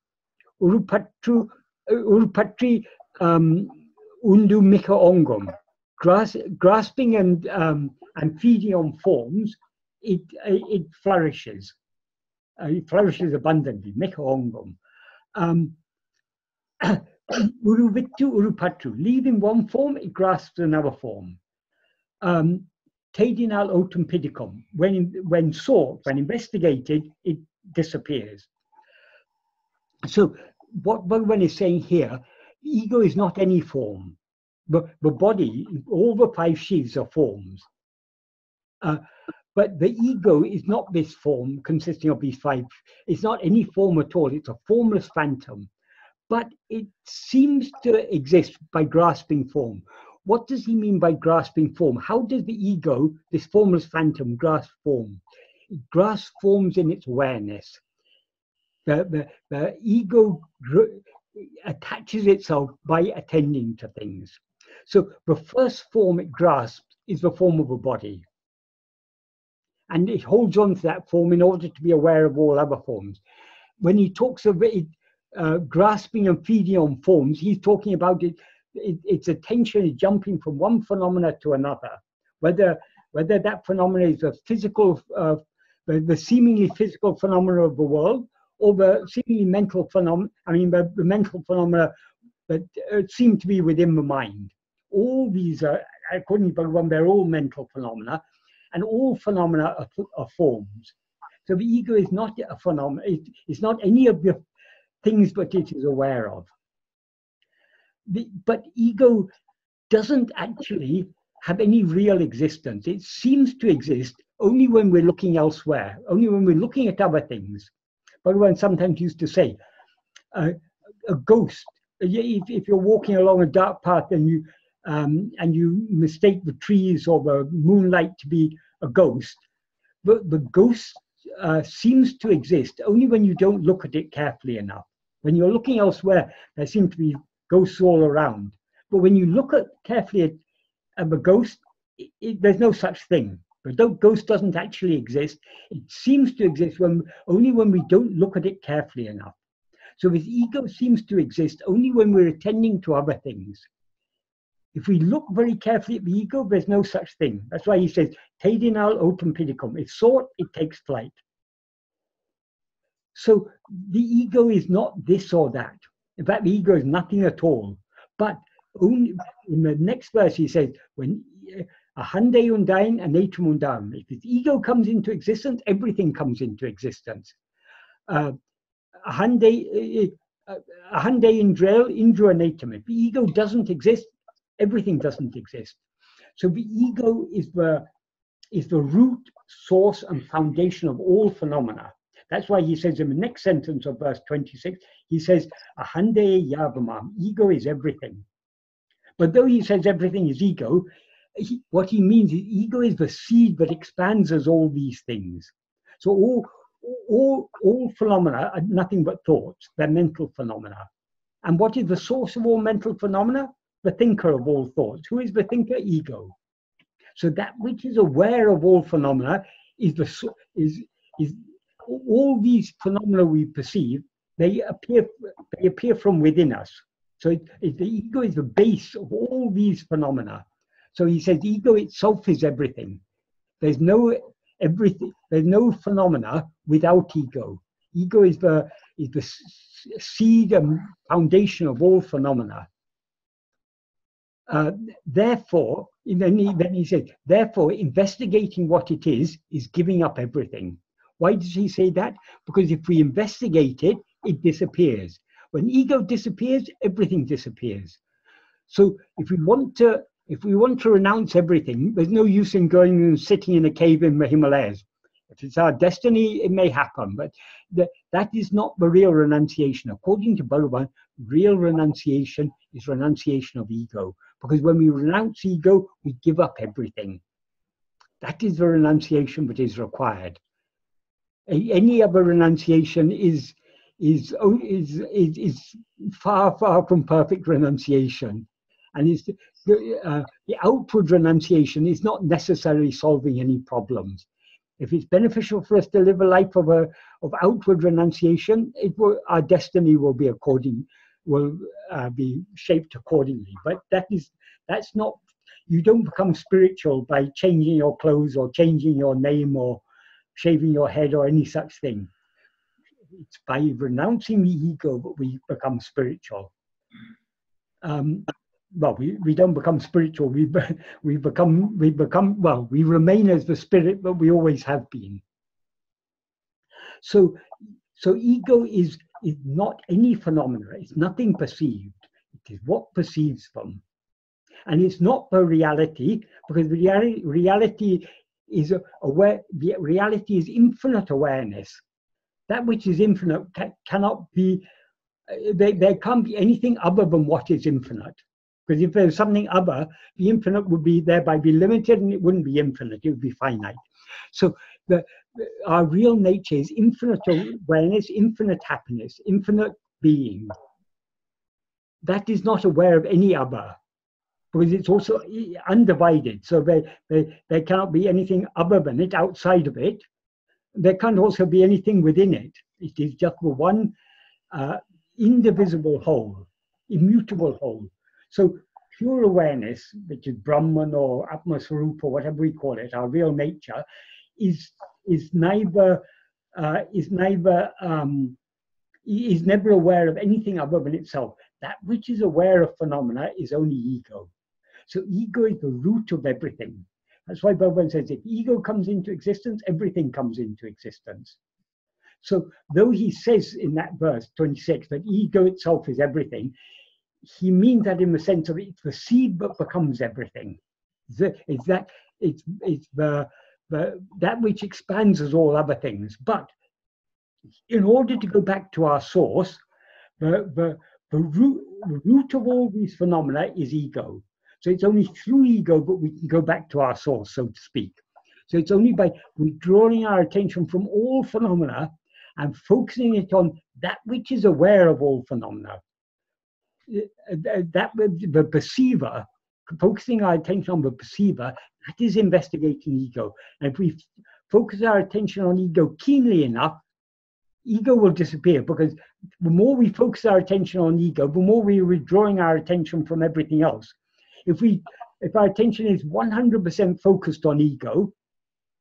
undu mikha ongum, grasping and feeding on forms, it flourishes. It flourishes abundantly, mikha ongum. Uruvittu urupatru, leaving one form, it grasps another form. Tedinal otum pidicum, when sought, when investigated, it disappears. So what Bhagavan is saying here, ego is not any form. The body, all the five sheaths are forms. But the ego is not this form consisting of these five. It's not any form at all. It's a formless phantom. But it seems to exist by grasping form. What does he mean by grasping form? How does the ego, this formless phantom, grasp form? It grasps forms in its awareness. The ego attaches itself by attending to things. So the first form it grasps is the form of a body. And it holds on to that form in order to be aware of all other forms. When he talks of it, grasping and feeding on forms, he's talking about its attention is jumping from one phenomena to another, whether that phenomena is a physical, the seemingly physical phenomena of the world, or the seemingly mental phenomena, the mental phenomena that seem to be within the mind. All these are, according to Bhagavan, they're all mental phenomena, and all phenomena are forms. So the ego is not a phenomena, it's not any of the things that it is aware of. But ego doesn't actually have any real existence. It seems to exist only when we're looking elsewhere, only when we're looking at other things. Bhagavan sometimes used to say, a ghost, if you're walking along a dark path and you mistake the trees or the moonlight to be a ghost, but the ghost seems to exist only when you don't look at it carefully enough. When you're looking elsewhere, there seem to be ghosts all around. But when you look carefully at the ghost, there's no such thing. The ghost doesn't actually exist. It seems to exist only when we don't look at it carefully enough. So this ego seems to exist only when we're attending to other things. If we look very carefully at the ego, there's no such thing. That's why he says, Tedinal otum pidicum. If sought, it takes flight. So the ego is not this or that. In fact, the ego is nothing at all. But only in the next verse he says, when ahande undain and etum undam. If the ego comes into existence, everything comes into existence. Ahande indrail indra natum. If the ego doesn't exist, everything doesn't exist. So the ego is the root, source, and foundation of all phenomena. That's why he says in the next sentence of verse 26, he says, ahande yavamam, ego is everything. But though he says everything is ego, what he means is ego is the seed that expands as all these things. So all phenomena are nothing but thoughts. They're mental phenomena. And what is the source of all mental phenomena? The thinker of all thoughts. Who is the thinker? Ego. So that which is aware of all phenomena is all these phenomena we perceive. They appear from within us. So the ego is the base of all these phenomena. So he says ego itself is everything. There's no everything. There's no phenomena without ego. Ego is the seed and foundation of all phenomena. Therefore, then he says, therefore, investigating what it is giving up everything. Why does he say that? Because if we investigate it, it disappears. When ego disappears, everything disappears. So if we want to renounce everything, there's no use in going and sitting in a cave in the Himalayas. If it's our destiny, it may happen, but that is not the real renunciation. According to Bhagavan, real renunciation is renunciation of ego. Because when we renounce ego, we give up everything. That is the renunciation that is required. Any other renunciation is far, far from perfect renunciation. And it's the outward renunciation is not necessarily solving any problems. If it's beneficial for us to live a life of outward renunciation, our destiny will be shaped accordingly. But that's not. You don't become spiritual by changing your clothes or changing your name or shaving your head or any such thing. It's by renouncing the ego that we become spiritual. Well, we don't become spiritual. We remain as the spirit that we always have been. So ego is not any phenomena. It's nothing perceived. It is what perceives them, and it's not the reality, because the reality is aware. The reality is infinite awareness. That which is infinite cannot be. There can't be anything other than what is infinite. Because if there's something other, the infinite would be thereby be limited, and it wouldn't be infinite, it would be finite. So our real nature is infinite awareness, infinite happiness, infinite being. That is not aware of any other, because it's also undivided. So there cannot be anything other than it, outside of it. There can't also be anything within it. It is just the one indivisible whole, immutable whole. So pure awareness, which is Brahman or Atma Sarupa or whatever we call it, our real nature, is never aware of anything other than itself. That which is aware of phenomena is only ego. So ego is the root of everything. That's why Bhagavan says if ego comes into existence, everything comes into existence. So though he says in that verse 26 that ego itself is everything, he means that in the sense of it's the seed that becomes everything. It's that which expands as all other things. But in order to go back to our source, the root of all these phenomena is ego. So it's only through ego that we can go back to our source, so to speak. So it's only by withdrawing our attention from all phenomena and focusing it on that which is aware of all phenomena. That the perceiver, focusing our attention on the perceiver, that is investigating ego. And if we focus our attention on ego keenly enough, ego will disappear, because the more we focus our attention on ego, the more we are withdrawing our attention from everything else. If our attention is 100% focused on ego,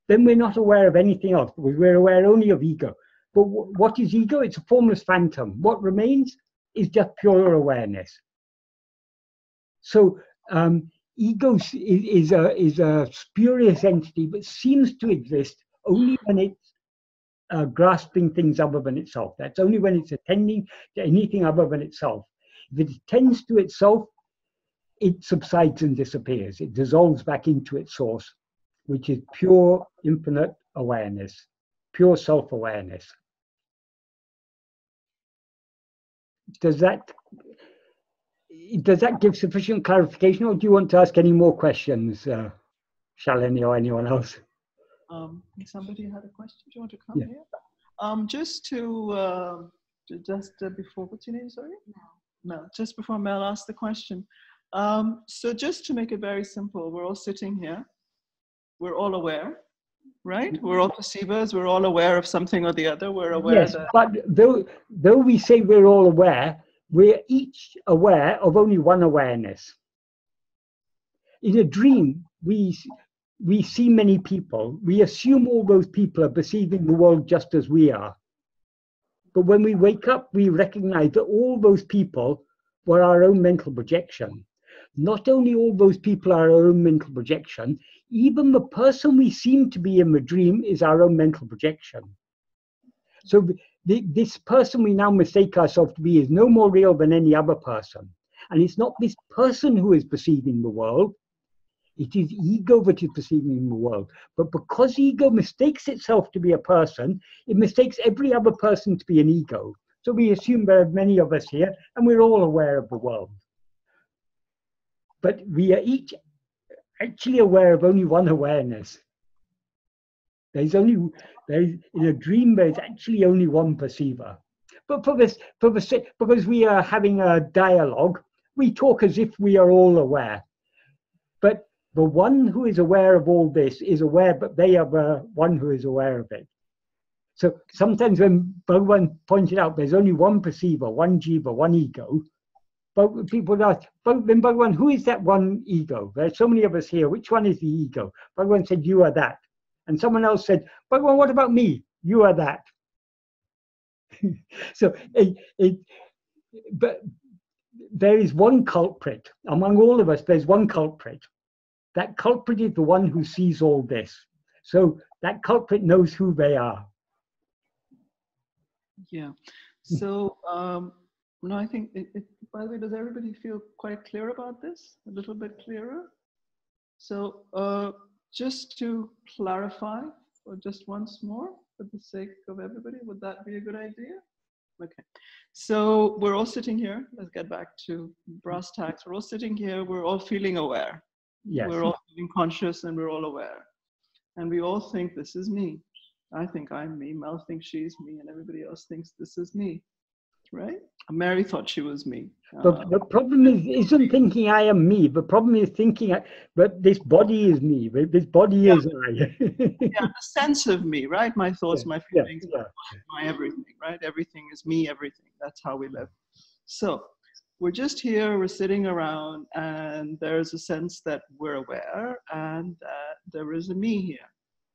then we're not aware of anything else, because we're aware only of ego. But what is ego? It's a formless phantom. What remains is just pure awareness. So ego is a spurious entity, but seems to exist only when it's grasping things other than itself. That's only when it's attending to anything other than itself. If it attends to itself, it subsides and disappears. It dissolves back into its source, which is pure, infinite awareness, pure self-awareness. Does that give sufficient clarification, or do you want to ask any more questions, Shalini or anyone else? Somebody had a question. Do you want to come here? Before, what's your name? Sorry. No, just before Mel asked the question. So just to make it very simple, we're all sitting here. We're all aware, right? We're all perceivers. We're all aware of something or the other. We're aware. Yes, that but though we say we're all aware, we're each aware of only one awareness. In a dream, we see many people. We assume all those people are perceiving the world just as we are. But when we wake up, we recognize that all those people were our own mental projection. Not only all those people are our own mental projection, even the person we seem to be in the dream is our own mental projection. So this person we now mistake ourselves to be is no more real than any other person. And it's not this person who is perceiving the world, it is ego that is perceiving the world. But because ego mistakes itself to be a person, it mistakes every other person to be an ego. So we assume there are many of us here, and we're all aware of the world. But we are each actually aware of only one awareness. In a dream, there's actually only one perceiver. But because we are having a dialogue, we talk as if we are all aware. But the one who is aware of all this is aware, but they are the one who is aware of it. So sometimes when Bhagavan pointed out there's only one perceiver, one jiva, one ego, but people would ask, but then Bhagavan, who is that one ego? There's so many of us here, which one is the ego? Bhagavan said, you are that. And someone else said, Bhagavan, what about me? You are that. So but there is one culprit. Among all of us, there's one culprit. That culprit is the one who sees all this. So that culprit knows who they are. Yeah. So, no, I think, by the way, does everybody feel quite clear about this? A little bit clearer? So, just to clarify, or just once more, for the sake of everybody, would that be a good idea? Okay. So, we're all sitting here. Let's get back to brass tacks. We're all sitting here. We're all feeling aware. Yes. We're all feeling conscious, and we're all aware. And we all think, this is me. I think I'm me, Mel thinks she's me, and everybody else thinks this is me, right? Mary thought she was me. But the problem isn't thinking I am me. The problem is thinking, but this body is me, this body is I. Yeah, the sense of me, right? My thoughts, my feelings, my everything, right? Everything is me, everything. That's how we live. So we're just here, we're sitting around, and there's a sense that we're aware, and there is a me here.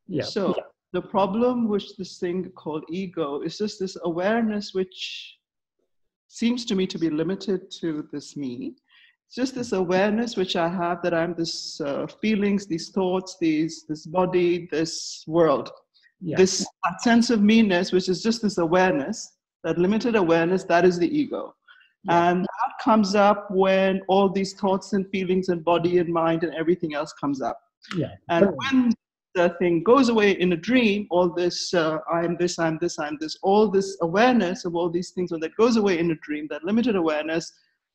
Yeah. So. Yeah. The problem with this thing called ego is just this awareness, which seems to me to be limited to this me. It's just this awareness which I have that I'm this feelings, these thoughts, this body, this world. Yeah. This sense of meanness, which is just this awareness, that limited awareness, that is the ego. Yeah. And that comes up when all these thoughts and feelings and body and mind and everything else comes up. Yeah. And when the thing goes away in a dream, all this I'm this, I'm this, I'm this, all this awareness of all these things, when that goes away in a dream, that limited awareness,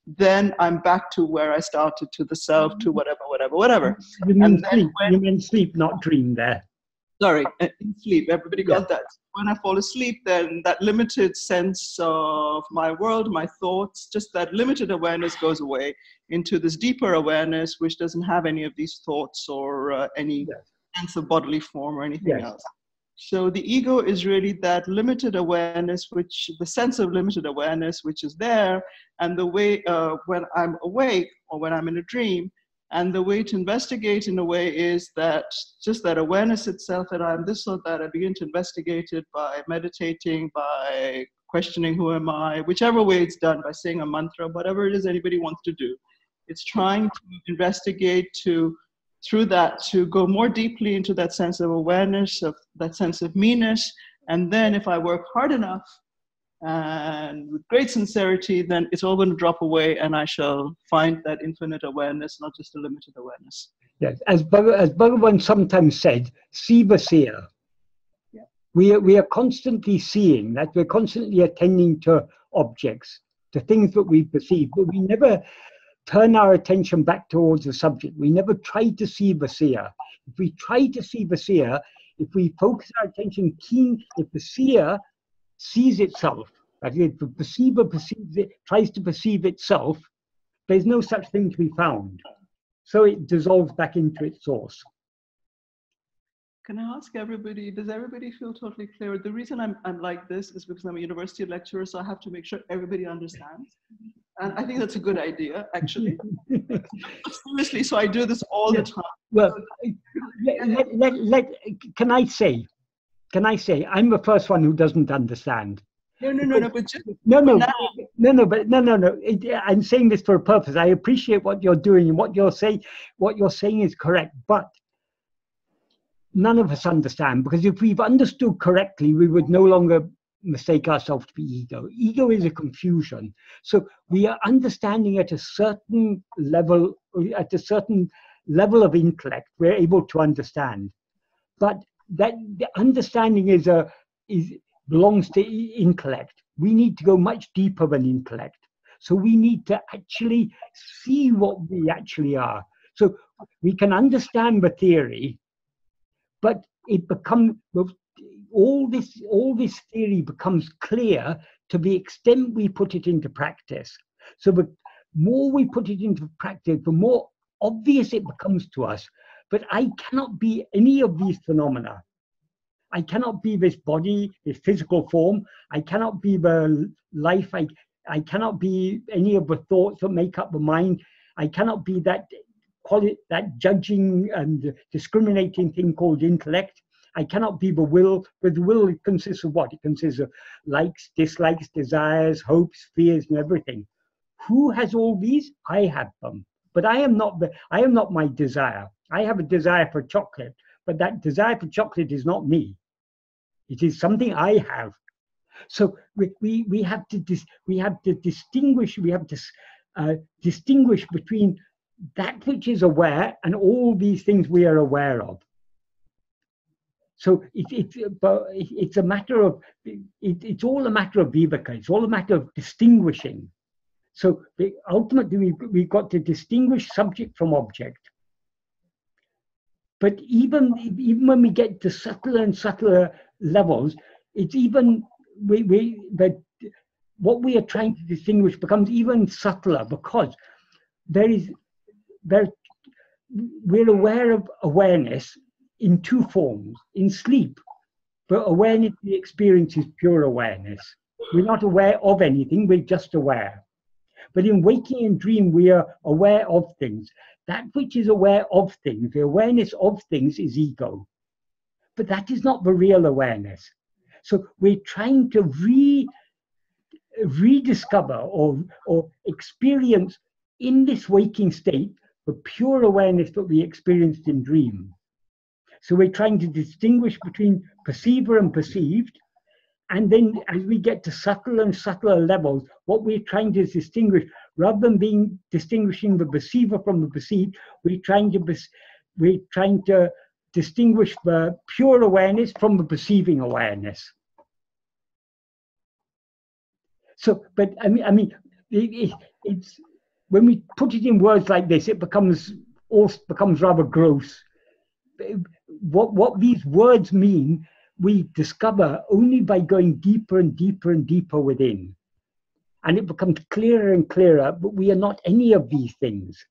then I'm back to where I started, to the self, to whatever, whatever, whatever. You mean, and sleep. You mean sleep, not dream there. Sorry, in sleep, everybody got that. When I fall asleep, then that limited sense of my world, my thoughts, just that limited awareness goes away into this deeper awareness, which doesn't have any of these thoughts or any... sense of bodily form or anything else. So the ego is really that limited awareness, which the sense of limited awareness, which is there. And the way when I'm awake or when I'm in a dream, And the way to investigate, in a way, is that just that awareness itself, that I am this or that. I begin to investigate it by meditating, by questioning who am I, whichever way it's done, by saying a mantra, whatever it is anybody wants to do. It's trying to investigate through that, to go more deeply into that sense of awareness, of that sense of meanness. And then if I work hard enough and with great sincerity, then it's all going to drop away and I shall find that infinite awareness, not just a limited awareness. Yes, as Bhagavan sometimes said, see the seer. Yeah. We are constantly seeing that, we're constantly attending to objects, to things that we perceive, but we never turn our attention back towards the subject. We never try to see the seer. If we try to see the seer, if we focus our attention keen, if the seer sees itself, that is, the perceiver perceives it, tries to perceive itself, there's no such thing to be found. So it dissolves back into its source. Can I ask everybody, does everybody feel totally clear? The reason I'm like this is because I'm a university lecturer, so I have to make sure everybody understands. And I think that's a good idea, actually. Seriously, so I do this all the time. Well, can I say, I'm the first one who doesn't understand. No, I'm saying this for a purpose. I appreciate what you're doing and what you're saying is correct, but none of us understand, because if we've understood correctly, we would no longer mistake ourselves to be ego. Ego is a confusion. So we are understanding at a certain level of intellect, we're able to understand. But that the understanding belongs to intellect. We need to go much deeper than intellect. So we need to actually see what we actually are. So we can understand the theory, but it becomes, all this theory becomes clear to the extent we put it into practice. So the more we put it into practice, the more obvious it becomes to us. But I cannot be any of these phenomena. I cannot be this body, this physical form. I cannot be the life. I cannot be any of the thoughts that make up the mind. I cannot be that judging and discriminating thing called intellect. I cannot be the will, but the will consists of what? It consists of likes, dislikes, desires, hopes, fears, and everything. Who has all these? I have them, but I am not my desire. I have a desire for chocolate, but that desire for chocolate is not me. It is something I have. So we have to distinguish between that which is aware and all these things we are aware of. So it's a matter of, it's all a matter of viveka, it's all a matter of distinguishing. So ultimately we've got to distinguish subject from object. But even when we get to subtler and subtler levels, it's even, what we are trying to distinguish becomes even subtler, because we're aware of awareness in two forms. In sleep, but awareness we experience is pure awareness. We're not aware of anything, we're just aware. But in waking and dream, we are aware of things. That which is aware of things, the awareness of things, is ego. But that is not the real awareness. So we're trying to rediscover or experience in this waking state the pure awareness that we experienced in dream. So we're trying to distinguish between perceiver and perceived. And then as we get to subtler and subtler levels, what we're trying to distinguish, rather than distinguishing the perceiver from the perceived, we're trying to distinguish the pure awareness from the perceiving awareness. So, but I mean, it's when we put it in words like this, it all becomes rather gross. What these words mean, we discover only by going deeper and deeper and deeper within. And it becomes clearer and clearer, but we are not any of these things.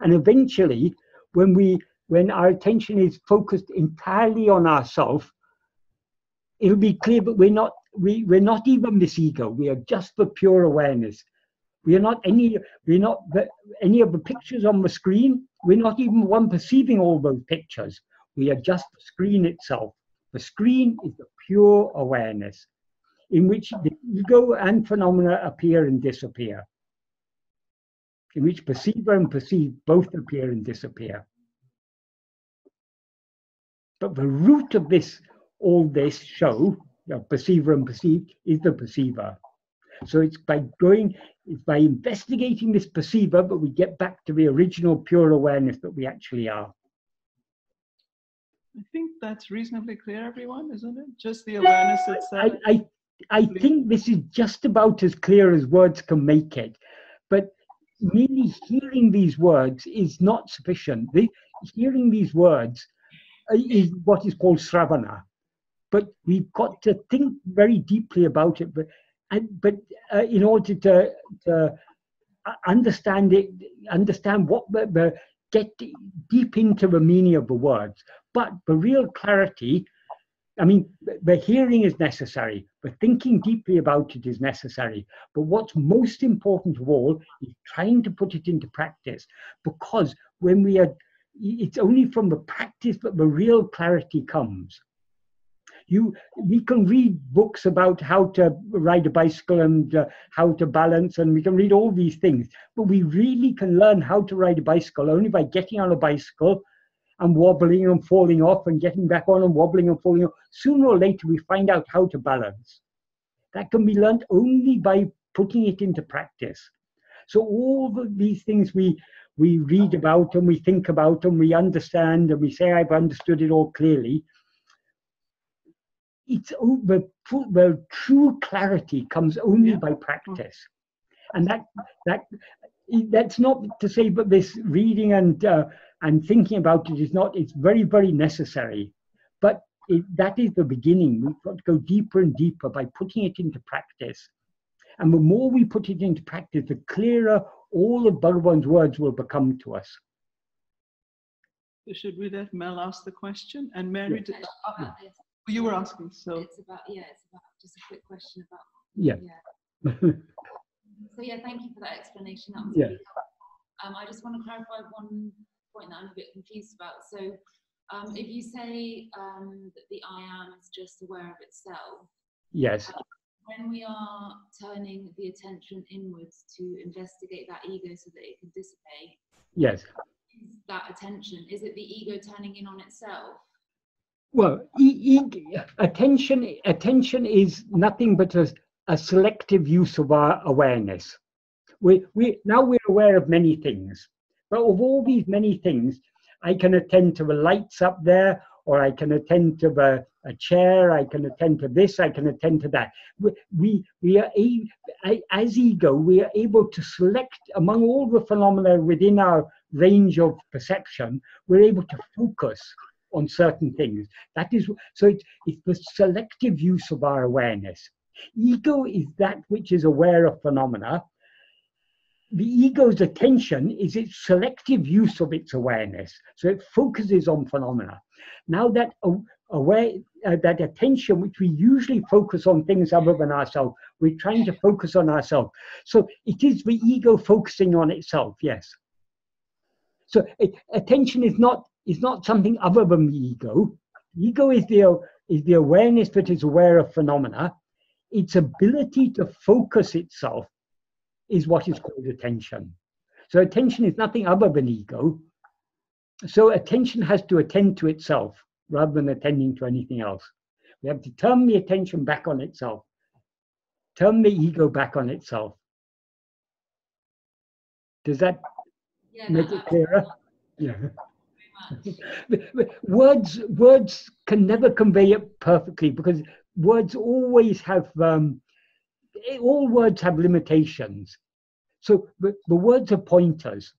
And eventually, when our attention is focused entirely on ourself, it'll be clear, but we're not even this ego. We are just the pure awareness. We are not any of the pictures on the screen. We're not even one perceiving all those pictures. We are just the screen itself. The screen is the pure awareness in which the ego and phenomena appear and disappear, in which perceiver and perceived both appear and disappear. But the root of this, all this show, you know, perceiver and perceived, is the perceiver. So it's by investigating this perceiver, but we get back to the original pure awareness that we actually are. I think that's reasonably clear, everyone, isn't it? Just the awareness itself. I think this is just about as clear as words can make it. But merely hearing these words is not sufficient. Hearing these words is what is called sravana. But we've got to think very deeply about it. But in order to understand it, understand what the get deep into the meaning of the words. But the real clarity, I mean, the hearing is necessary, but thinking deeply about it is necessary. But what's most important of all is trying to put it into practice, because when we are, it's only from the practice that the real clarity comes. We can read books about how to ride a bicycle and how to balance, and we can read all these things, but we really can learn how to ride a bicycle only by getting on a bicycle and wobbling and falling off and getting back on and wobbling and falling off. Sooner or later we find out how to balance. That can be learned only by putting it into practice. So all of these things we read about and we think about and we understand and we say, I've understood it all clearly. It's over, the true clarity comes only by practice. And that's not to say that this reading and thinking about it is not, it's very, very necessary. But that is the beginning. We've got to go deeper and deeper by putting it into practice. And the more we put it into practice, the clearer all of Bhagavan's words will become to us. So should we let Mel ask the question? And Mary, yes. You were asking, so it's about it's about just a quick question about So thank you for that explanation. That was really helpful. I just want to clarify one point that I'm a bit confused about. So if you say that the I am is just aware of itself, when we are turning the attention inwards to investigate that ego so that it can dissipate, is that attention, is it the ego turning in on itself? Well, attention is nothing but a selective use of our awareness. Now we're aware of many things, but of all these many things, I can attend to the lights up there, or I can attend to a chair, I can attend to this, I can attend to that. We are, as ego, we are able to select among all the phenomena within our range of perception, we're able to focus on certain things. That is, so it's the selective use of our awareness. Ego is that which is aware of phenomena. The ego's attention is its selective use of its awareness. So it focuses on phenomena. Now that that attention, which we usually focus on things other than ourselves, we're trying to focus on ourselves. So it is the ego focusing on itself, yes. So attention is not something other than the ego. Ego is the awareness that is aware of phenomena. Its ability to focus itself is what is called attention. So attention is nothing other than ego. So attention has to attend to itself rather than attending to anything else. We have to turn the attention back on itself, turn the ego back on itself. Does that make it clearer? Words can never convey it perfectly, because words always have all words have limitations. So the words are pointers.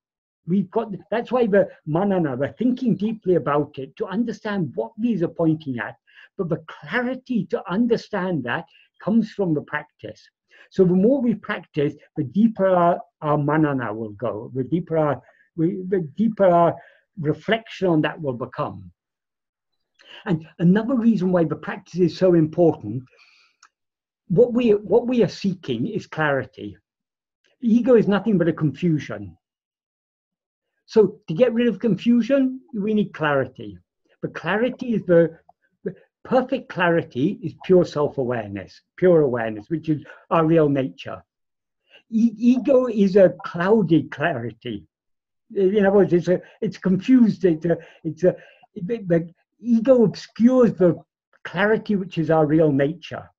We've got, that's why the manana, the thinking deeply about it, to understand what these are pointing at. But the clarity to understand that comes from the practice. So the more we practice, the deeper our manana will go, the deeper our reflection on that will become. And another reason why the practice is so important, what we are seeking is clarity. The ego is nothing but a confusion. So to get rid of confusion, we need clarity. But clarity is perfect clarity is pure self-awareness, pure awareness, which is our real nature. Ego is a clouded clarity. In other words, it's confused. The ego obscures the clarity which is our real nature.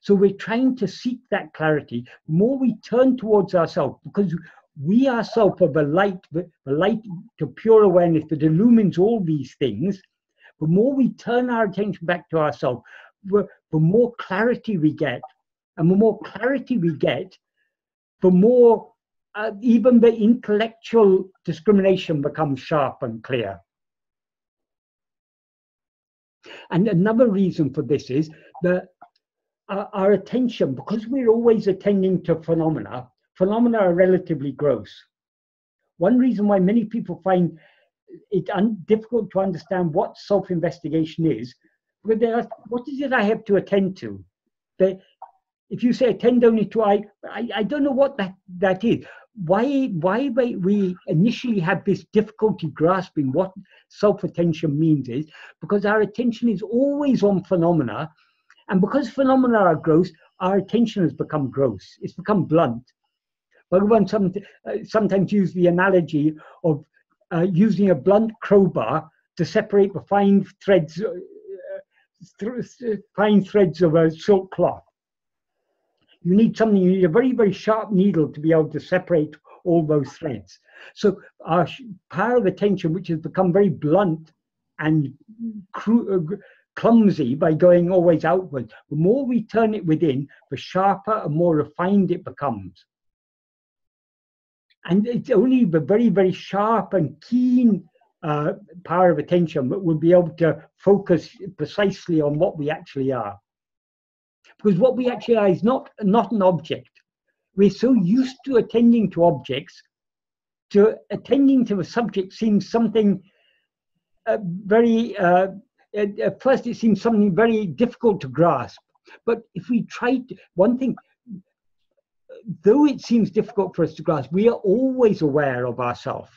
So we're trying to seek that clarity. The more we turn towards ourselves, because we ourselves are the light to pure awareness that illumines all these things, the more we turn our attention back to ourselves, the more clarity we get. And the more clarity we get, the more even the intellectual discrimination becomes sharp and clear. And another reason for this is that our attention, because we're always attending to phenomena, phenomena are relatively gross. One reason why many people find it difficult to understand what self-investigation is, because they ask, what is it I have to attend to? If you say attend only to I don't know what that is. Why we initially have this difficulty grasping what self-attention means is because our attention is always on phenomena, and because phenomena are gross, our attention has become gross. It's become blunt. Bhagavan sometimes used the analogy of using a blunt crowbar to separate the fine threads of a silk cloth. You need something, you need a very, very sharp needle to be able to separate all those threads. So our power of attention, which has become very blunt and clumsy by going always outward, the more we turn it within, the sharper and more refined it becomes. And it's only the very, very sharp and keen power of attention that will be able to focus precisely on what we actually are. Because what we actually are is not an object. We're so used to attending to objects, to attending to a subject seems something at first it seems something very difficult to grasp. But if we try to, one thing, though it seems difficult for us to grasp, we are always aware of ourselves.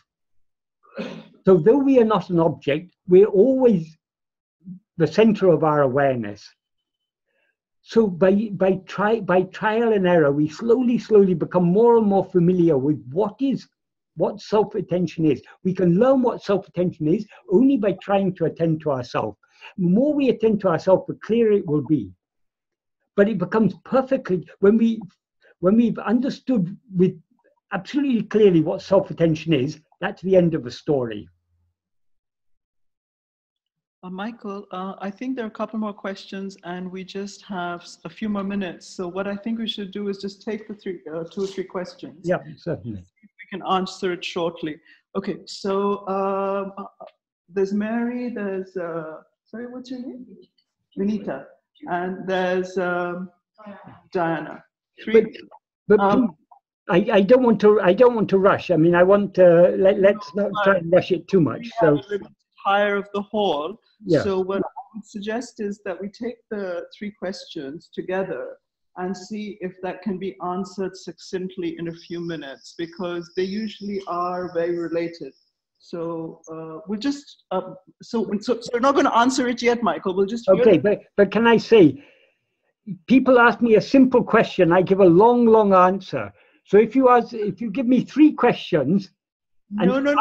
So though we are not an object, we're always the center of our awareness. So by trial and error, we slowly become more and more familiar with what self-attention is. We can learn what self-attention is only by trying to attend to ourselves. The more we attend to ourselves, the clearer it will be. But it becomes perfectly, when we've understood with absolutely clearly what self-attention is, that's the end of the story. Michael, I think there are a couple more questions and we just have a few more minutes. So what I think we should do is just take the two or three questions. Yeah, certainly. See if we can answer it shortly. Okay, so there's Mary, there's, sorry, what's your name? Vinita. And there's Diana. Three. But I don't want to rush. I mean, I want to, let's not try and rush it too much. So. Higher of the hall. Yeah. So what I would suggest is that we take the three questions together and see if that can be answered succinctly in a few minutes, because they usually are very related. So we'll just so we're not going to answer it yet, Michael. We'll just okay. But can I say, people ask me a simple question, I give a long answer. So if you give me three questions. And I'm the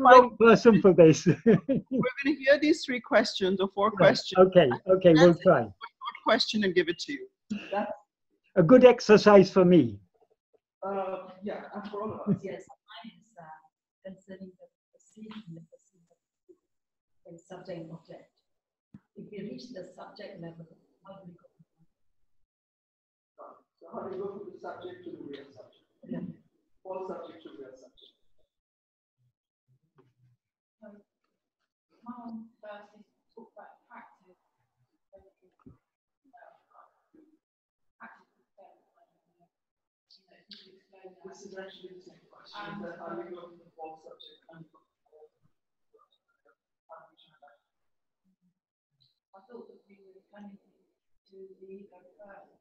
wrong person for this. We're going to hear these three questions or four questions. Okay, we'll try. What question and give it to you? That's a good exercise for me. Yeah, and for all of us. Yes, mine is concerning the perceived and the perceivable in subject and object. If we reach the subject level, how do we go? So how do you go from the subject to the real subject? Yeah. All subject to real subject. This is actually the same question. That how do you go from the false subject and from the real subject? I thought that we were coming to the ego first.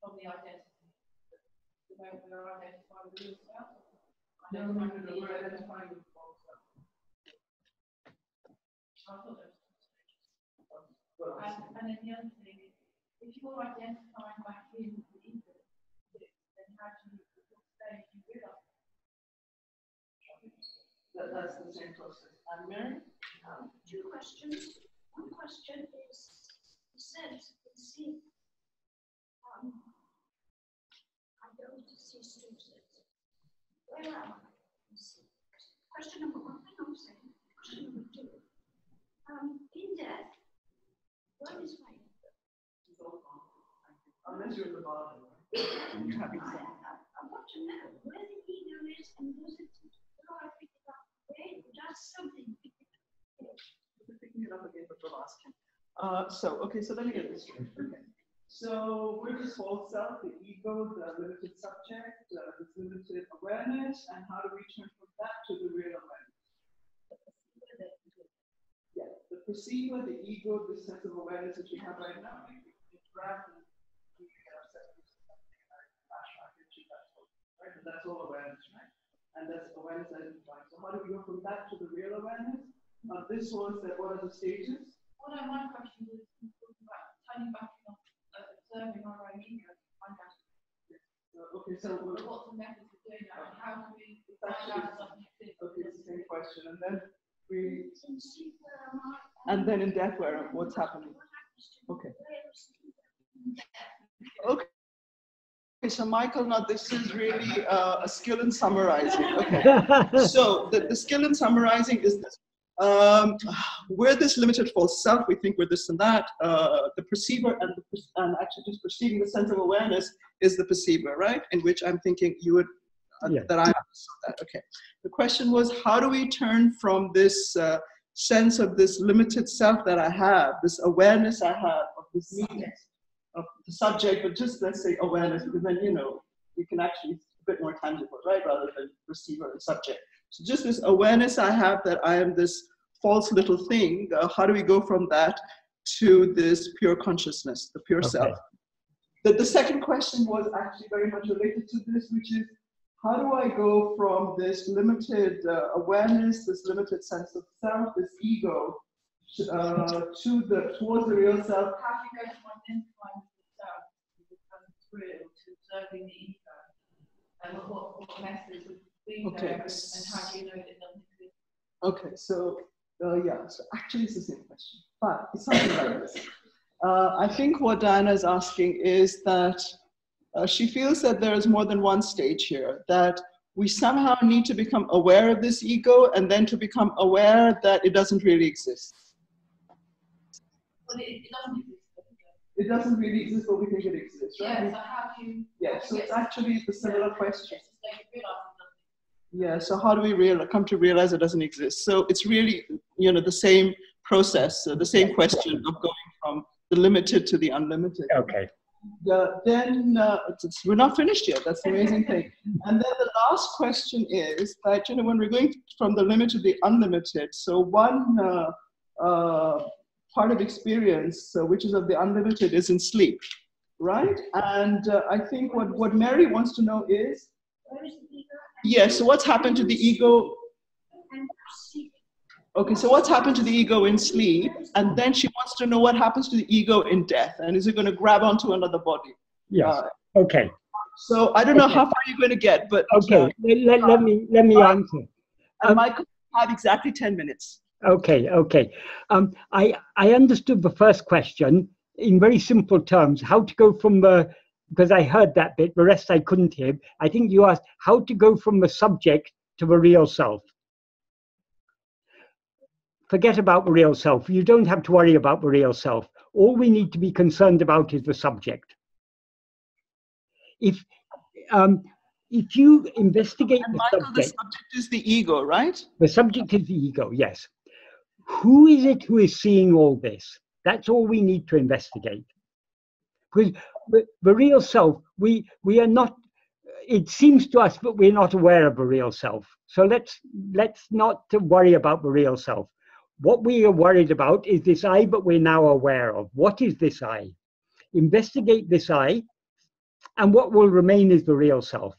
From the identity. The moment we are identified with the self, identifying with false self. I thought there was two stages. And then the other thing is, if you're identifying back in the ego, then how do you, at what stage do you realize? That's the same process. And Mary? Two questions. One question is, you said in sleep, I don't see sleep. Where am I in sleep? Question number one, I know I'm saying. Question number two. In death, what is my ego? It's all gone. Unless you're in the body, right? You have I want to know where the ego is and does it, how I pick it up. Where does something pick it up? We're picking it up again, but we'll ask him. So let me get this straight. Okay. So we're the false self, the ego, the limited subject, the limited awareness, and how do we turn from that to the real awareness? Yeah, the perceiver, the ego, the sense of awareness that we have right now, we get ourselves into something like flashback, right? And that's all awareness, right? And that's awareness identifying. So how do we go from that to the real awareness? Now this was that what are the stages? Well, my question was talking about turning back on. Observing our own ego to find out. Okay, so what's the method of doing that? And how can we find out something? Okay, it's the same question. And then we. In sleep, where am I? And then in death, where? What's happening? Okay. Okay, so Michael, now this is really a skill in summarizing. Okay. So the skill in summarizing is this. We're this limited false self, we think we're this and that, the perceiver and actually just perceiving the sense of awareness is the perceiver, right? In which I'm thinking you would, that I understood that, okay. The question was, how do we turn from this sense of this limited self that I have, this awareness I have of this newness of the subject, but just let's say awareness, because then, you know, you can actually, it's a bit more tangible, right? Rather than perceiver and subject. So just this awareness I have that I am this false little thing, how do we go from that to this pure consciousness, the pure self? The second question was actually very much related to this, which is, how do I go from this limited awareness, this limited sense of self, this ego, towards the real self? How do you go from identifying with the self to become real, to observing the ego? And what message would So actually it's the same question, but it's something like this. I think what Diana is asking is that she feels that there is more than one stage here, that we somehow need to become aware of this ego and then to become aware that it doesn't really exist. Well, it doesn't exist. It doesn't really exist, but we think it exists, right? Yeah, so how do you... Yeah, so it's actually the similar question. Yeah, so how do we come to realize it doesn't exist? So it's really, you know, the same process, the same question of going from the limited to the unlimited. Okay. We're not finished yet. That's the amazing thing. And then the last question is that, you know, when we're going from the limited to the unlimited, so one part of experience, which is of the unlimited, is in sleep, right? And I think what Mary wants to know is, yes, so what's happened to the ego? Okay, so what's happened to the ego in sleep? And then she wants to know what happens to the ego in death. And is it going to grab onto another body? Yes. Okay. So I don't know how far you're going to get, but okay. Let me answer. And Michael had exactly 10 minutes. Okay. I understood the first question in very simple terms, how to go from the, because I heard that bit, the rest I couldn't hear. I think you asked how to go from the subject to the real self. Forget about the real self. You don't have to worry about the real self. All we need to be concerned about is the subject. If you investigate the subject... The subject is the ego, right? The subject is the ego, yes. Who is it who is seeing all this? That's all we need to investigate. Because the real self, we are not it seems to us, but we're not aware of a real self. So let's not worry about the real self. What we are worried about is this I, but we're now aware of. What is this I? Investigate this I, and what will remain is the real self.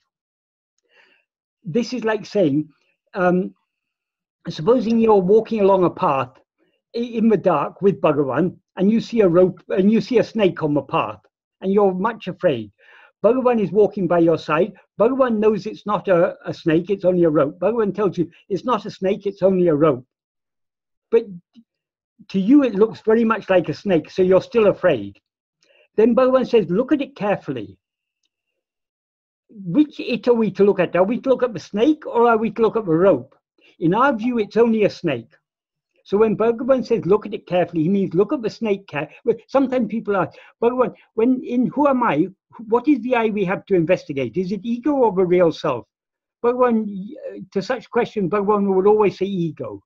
This is like saying, supposing you're walking along a path in the dark with Bhagavan, and you see a rope, and you see a snake on the path, and you're much afraid. Bhagavan is walking by your side. Bhagavan knows it's not a snake, it's only a rope. Bhagavan tells you it's not a snake, it's only a rope. But to you it looks very much like a snake, so you're still afraid. Then Bhagavan says, look at it carefully. Which it are we to look at? Are we to look at the snake, or are we to look at the rope? In our view, it's only a snake. So when Bhagavan says, look at it carefully, he means look at the snake carefully. Sometimes people ask, Bhagavan, in who am I, what is the I we have to investigate? Is it ego or the real self? Bhagavan, to such question, Bhagavan would always say ego.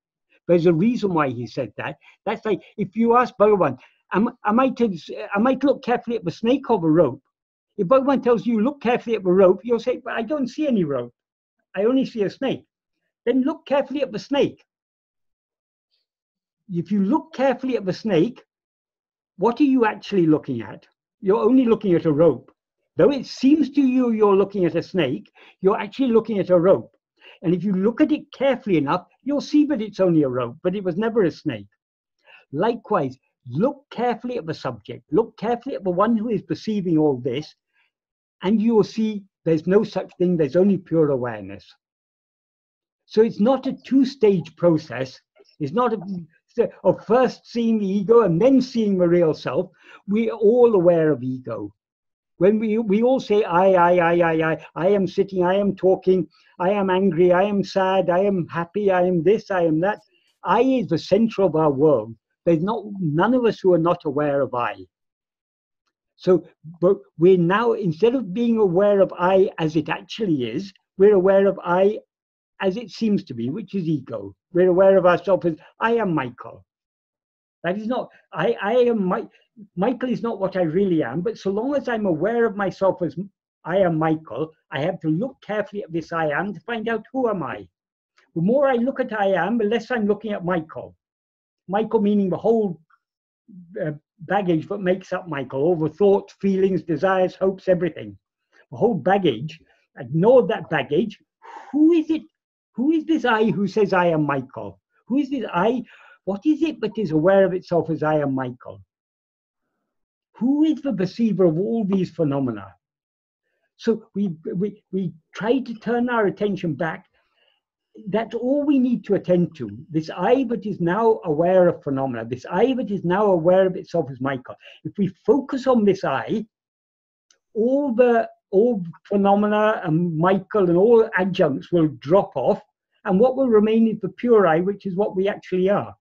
There's a reason why he said that. That's like, if you ask Bhagavan, am I to look carefully at the snake or the rope? If Bhagavan tells you, look carefully at the rope, you'll say, but I don't see any rope. I only see a snake. Then look carefully at the snake. If you look carefully at the snake, what are you actually looking at? You're only looking at a rope. Though it seems to you you're looking at a snake, you're actually looking at a rope. And if you look at it carefully enough, you'll see that it's only a rope, but it was never a snake. Likewise, look carefully at the subject. Look carefully at the one who is perceiving all this, and you will see there's no such thing. There's only pure awareness. So it's not a two-stage process. It's not of first seeing the ego and then seeing the real self. We are all aware of ego. When we all say, I am sitting, I am talking, I am angry, I am sad, I am happy, I am this, I am that. I is the center of our world. There's none of us who are not aware of I. So but we're now, instead of being aware of I as it actually is, we're aware of I as it seems to be, which is ego. We're aware of ourselves as I am Michael. That is not, Michael is not what I really am, but so long as I'm aware of myself as I am Michael, I have to look carefully at this I am to find out who am I. The more I look at I am, the less I'm looking at Michael. Michael meaning the whole baggage that makes up Michael, all the thoughts, feelings, desires, hopes, everything. The whole baggage, ignore that baggage. Who is it? Who is this I who says I am Michael? Who is this I? What is it that is aware of itself as I am Michael? Who is the perceiver of all these phenomena? So we try to turn our attention back. That's all we need to attend to. This I that is now aware of phenomena, this I that is now aware of itself as Michael. If we focus on this I, all phenomena and Michael and all adjuncts will drop off, and what will remain is the pure I, which is what we actually are.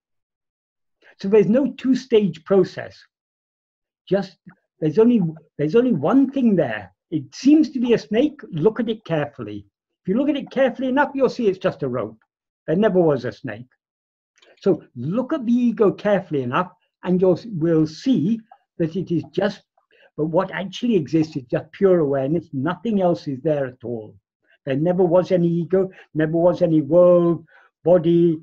So there's no two-stage process. Just there's only one thing there. It seems to be a snake. Look at it carefully. If you look at it carefully enough, you'll see it's just a rope. There never was a snake. So look at the ego carefully enough, and you will see that it is just, but what actually exists is just pure awareness. Nothing else is there at all. There never was any ego, never was any world, body,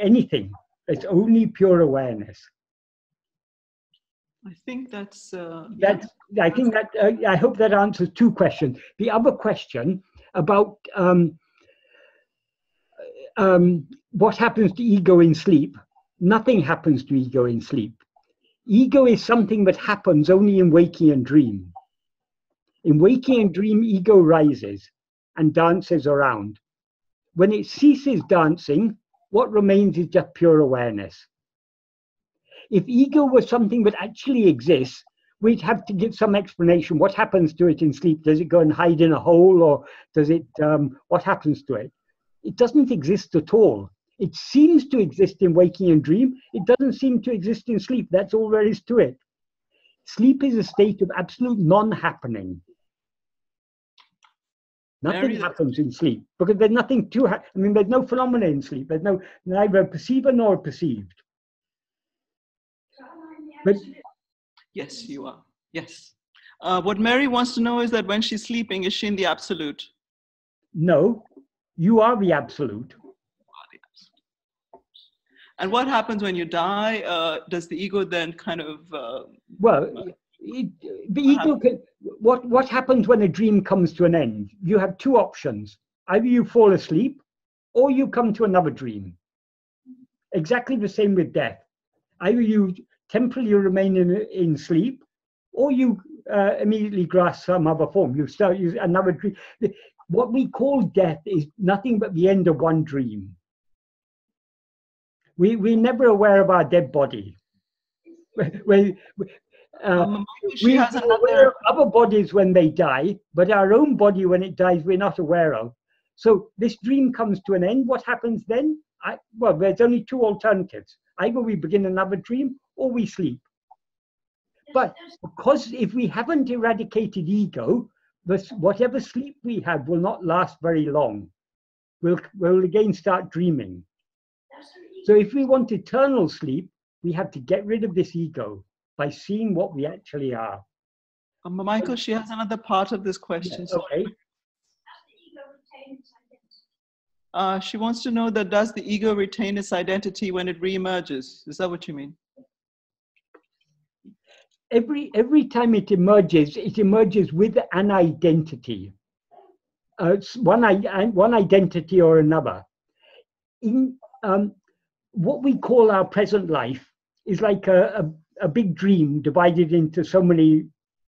anything. It's only pure awareness. I think that's... I hope that answers two questions. The other question about what happens to ego in sleep. Nothing happens to ego in sleep. Ego is something that happens only in waking and dream. In waking and dream, ego rises and dances around. When it ceases dancing, what remains is just pure awareness. If ego was something that actually exists, we'd have to give some explanation. What happens to it in sleep? Does it go and hide in a hole, or does it? What happens to it? It doesn't exist at all. It seems to exist in waking and dream. It doesn't seem to exist in sleep. That's all there is to it. Sleep is a state of absolute non-happening. Nothing happens in sleep because there's nothing to happen. I mean, there's no phenomena in sleep. There's neither a perceiver nor a perceived. But yes, you are. Yes. What Mary wants to know is that when she's sleeping, is she in the absolute? No, you are the absolute. And what happens when you die? Does the ego then kind of... What happens when a dream comes to an end? You have two options. Either you fall asleep or you come to another dream. Exactly the same with death. Either you temporarily remain in sleep or you immediately grasp some other form. You start using another dream. What we call death is nothing but the end of one dream. We're never aware of our dead body. We're aware of other bodies when they die, but our own body when it dies, we're not aware of. So this dream comes to an end. What happens then? Well, there's only two alternatives. Either we begin another dream or we sleep. But because if we haven't eradicated ego, whatever sleep we have will not last very long. We'll again start dreaming. So if we want eternal sleep, we have to get rid of this ego by seeing what we actually are. Michael, she has another part of this question. Yes, okay. So, she wants to know that does the ego retain its identity when it reemerges? Is that what you mean? Every time it emerges with an identity. It's one identity or another. What we call our present life is like a big dream divided into so many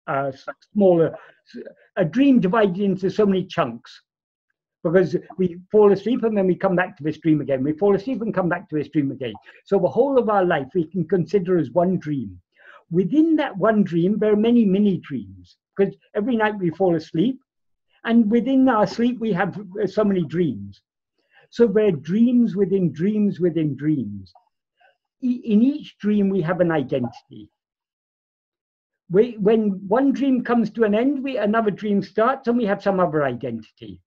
a dream divided into so many chunks, because we fall asleep and then we come back to this dream again. We fall asleep and come back to this dream again. So the whole of our life we can consider as one dream. Within that one dream, there are many mini dreams, because every night we fall asleep, and within our sleep we have so many dreams. So there are dreams within dreams within dreams. In each dream, we have an identity. When one dream comes to an end, another dream starts and we have some other identity.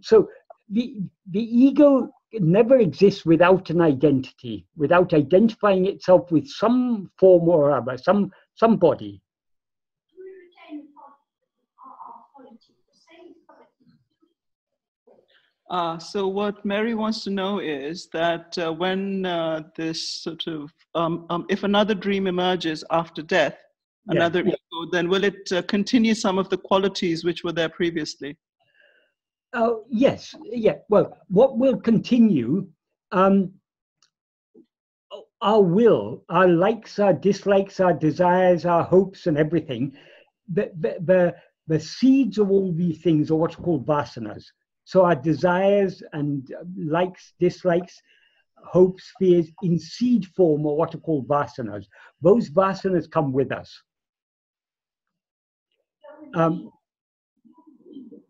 So the ego never exists without an identity, without identifying itself with some form or other, some body. Do we retain our quality, the same quality? So what Mary wants to know is that when this sort of, if another dream emerges after death, another ego, then will it continue some of the qualities which were there previously? Yes, yeah. Well, what will continue, our will, our likes, our dislikes, our desires, our hopes and everything, the seeds of all these things are what's called vasanas. So our desires and likes, dislikes, hopes, fears in seed form are what are called vasanas. Those vasanas come with us.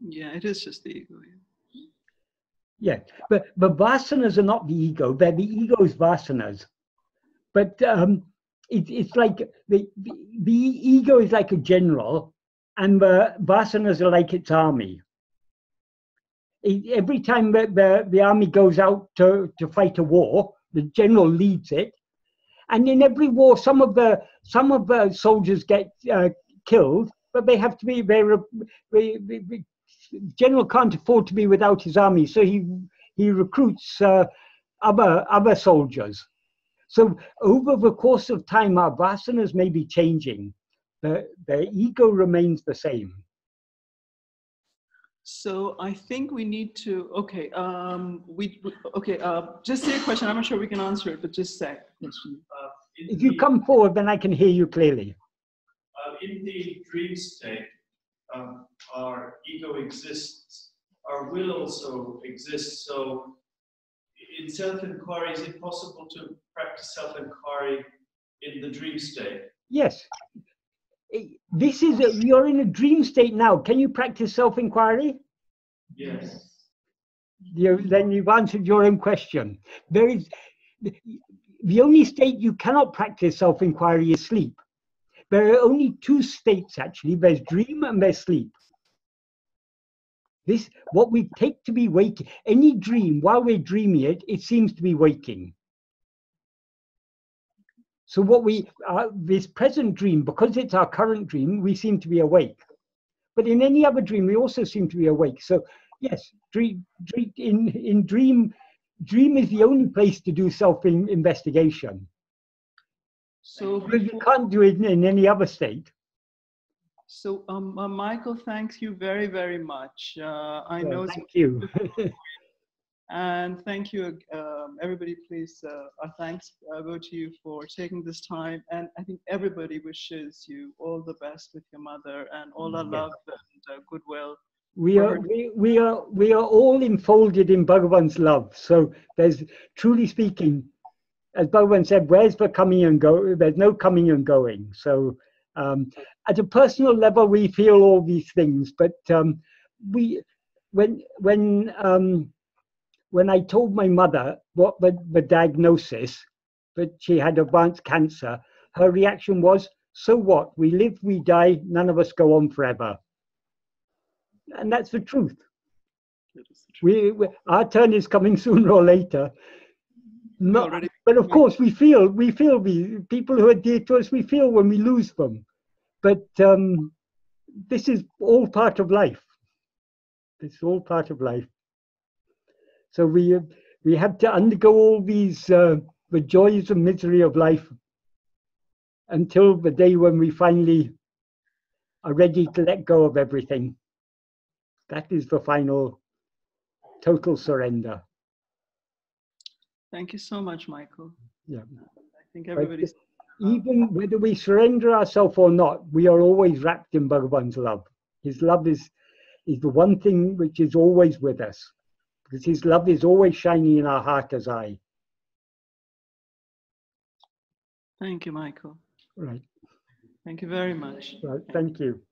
Yeah, it is just the ego. Yeah, but the vasanas are not the ego. They're the ego's vasanas. But it's like the ego is like a general and the vasanas are like its army. Every time the army goes out to fight a war, the general leads it, and in every war, some of the soldiers get killed, but they have to be. The general can't afford to be without his army, so he recruits other soldiers. So over the course of time, our vasanas may be changing, but the ego remains the same. So I think we need to, okay, just say a question. I'm not sure we can answer it, but just say a question. If you come forward, then I can hear you clearly. In the dream state, our ego exists, our will also exists. So in self-inquiry, is it possible to practice self-inquiry in the dream state? Yes. This is you're in a dream state now. Can you practice self-inquiry? Yes. Then you've answered your own question. There is the only state you cannot practice self-inquiry is sleep. There are only two states actually. There's dream and there's sleep. This what we take to be waking. Any dream, while we're dreaming it, it seems to be waking. So what we, this present dream, because it's our current dream, we seem to be awake. But in any other dream, we also seem to be awake. So yes, dream is the only place to do self-investigation. So you can't do it in any other state. So Michael, thanks you very, very much. I know. Thank you. And thank you, everybody. Please, our thanks go to you for taking this time. And I think everybody wishes you all the best with your mother, and all our love and goodwill. We are all enfolded in Bhagavan's love. So there's, truly speaking, as Bhagavan said, where's the coming and go? There's no coming and going. So at a personal level, we feel all these things. But when I told my mother what the diagnosis, that she had advanced cancer, her reaction was, so what? We live, we die, none of us go on forever. And that's the truth. Our turn is coming sooner or later. Not, but of course we feel, people who are dear to us, we feel when we lose them. But this is all part of life. It's all part of life. So we have to undergo all these the joys and misery of life until the day when we finally are ready to let go of everything. That is the final total surrender. Thank you so much, Michael. Yeah, I think everybody's even whether we surrender ourselves or not, we are always wrapped in Bhagavan's love. His love is the one thing which is always with us. Because his love is always shining in our heart as I. Thank you, Michael. Right. Thank you very much. Right. Thank you.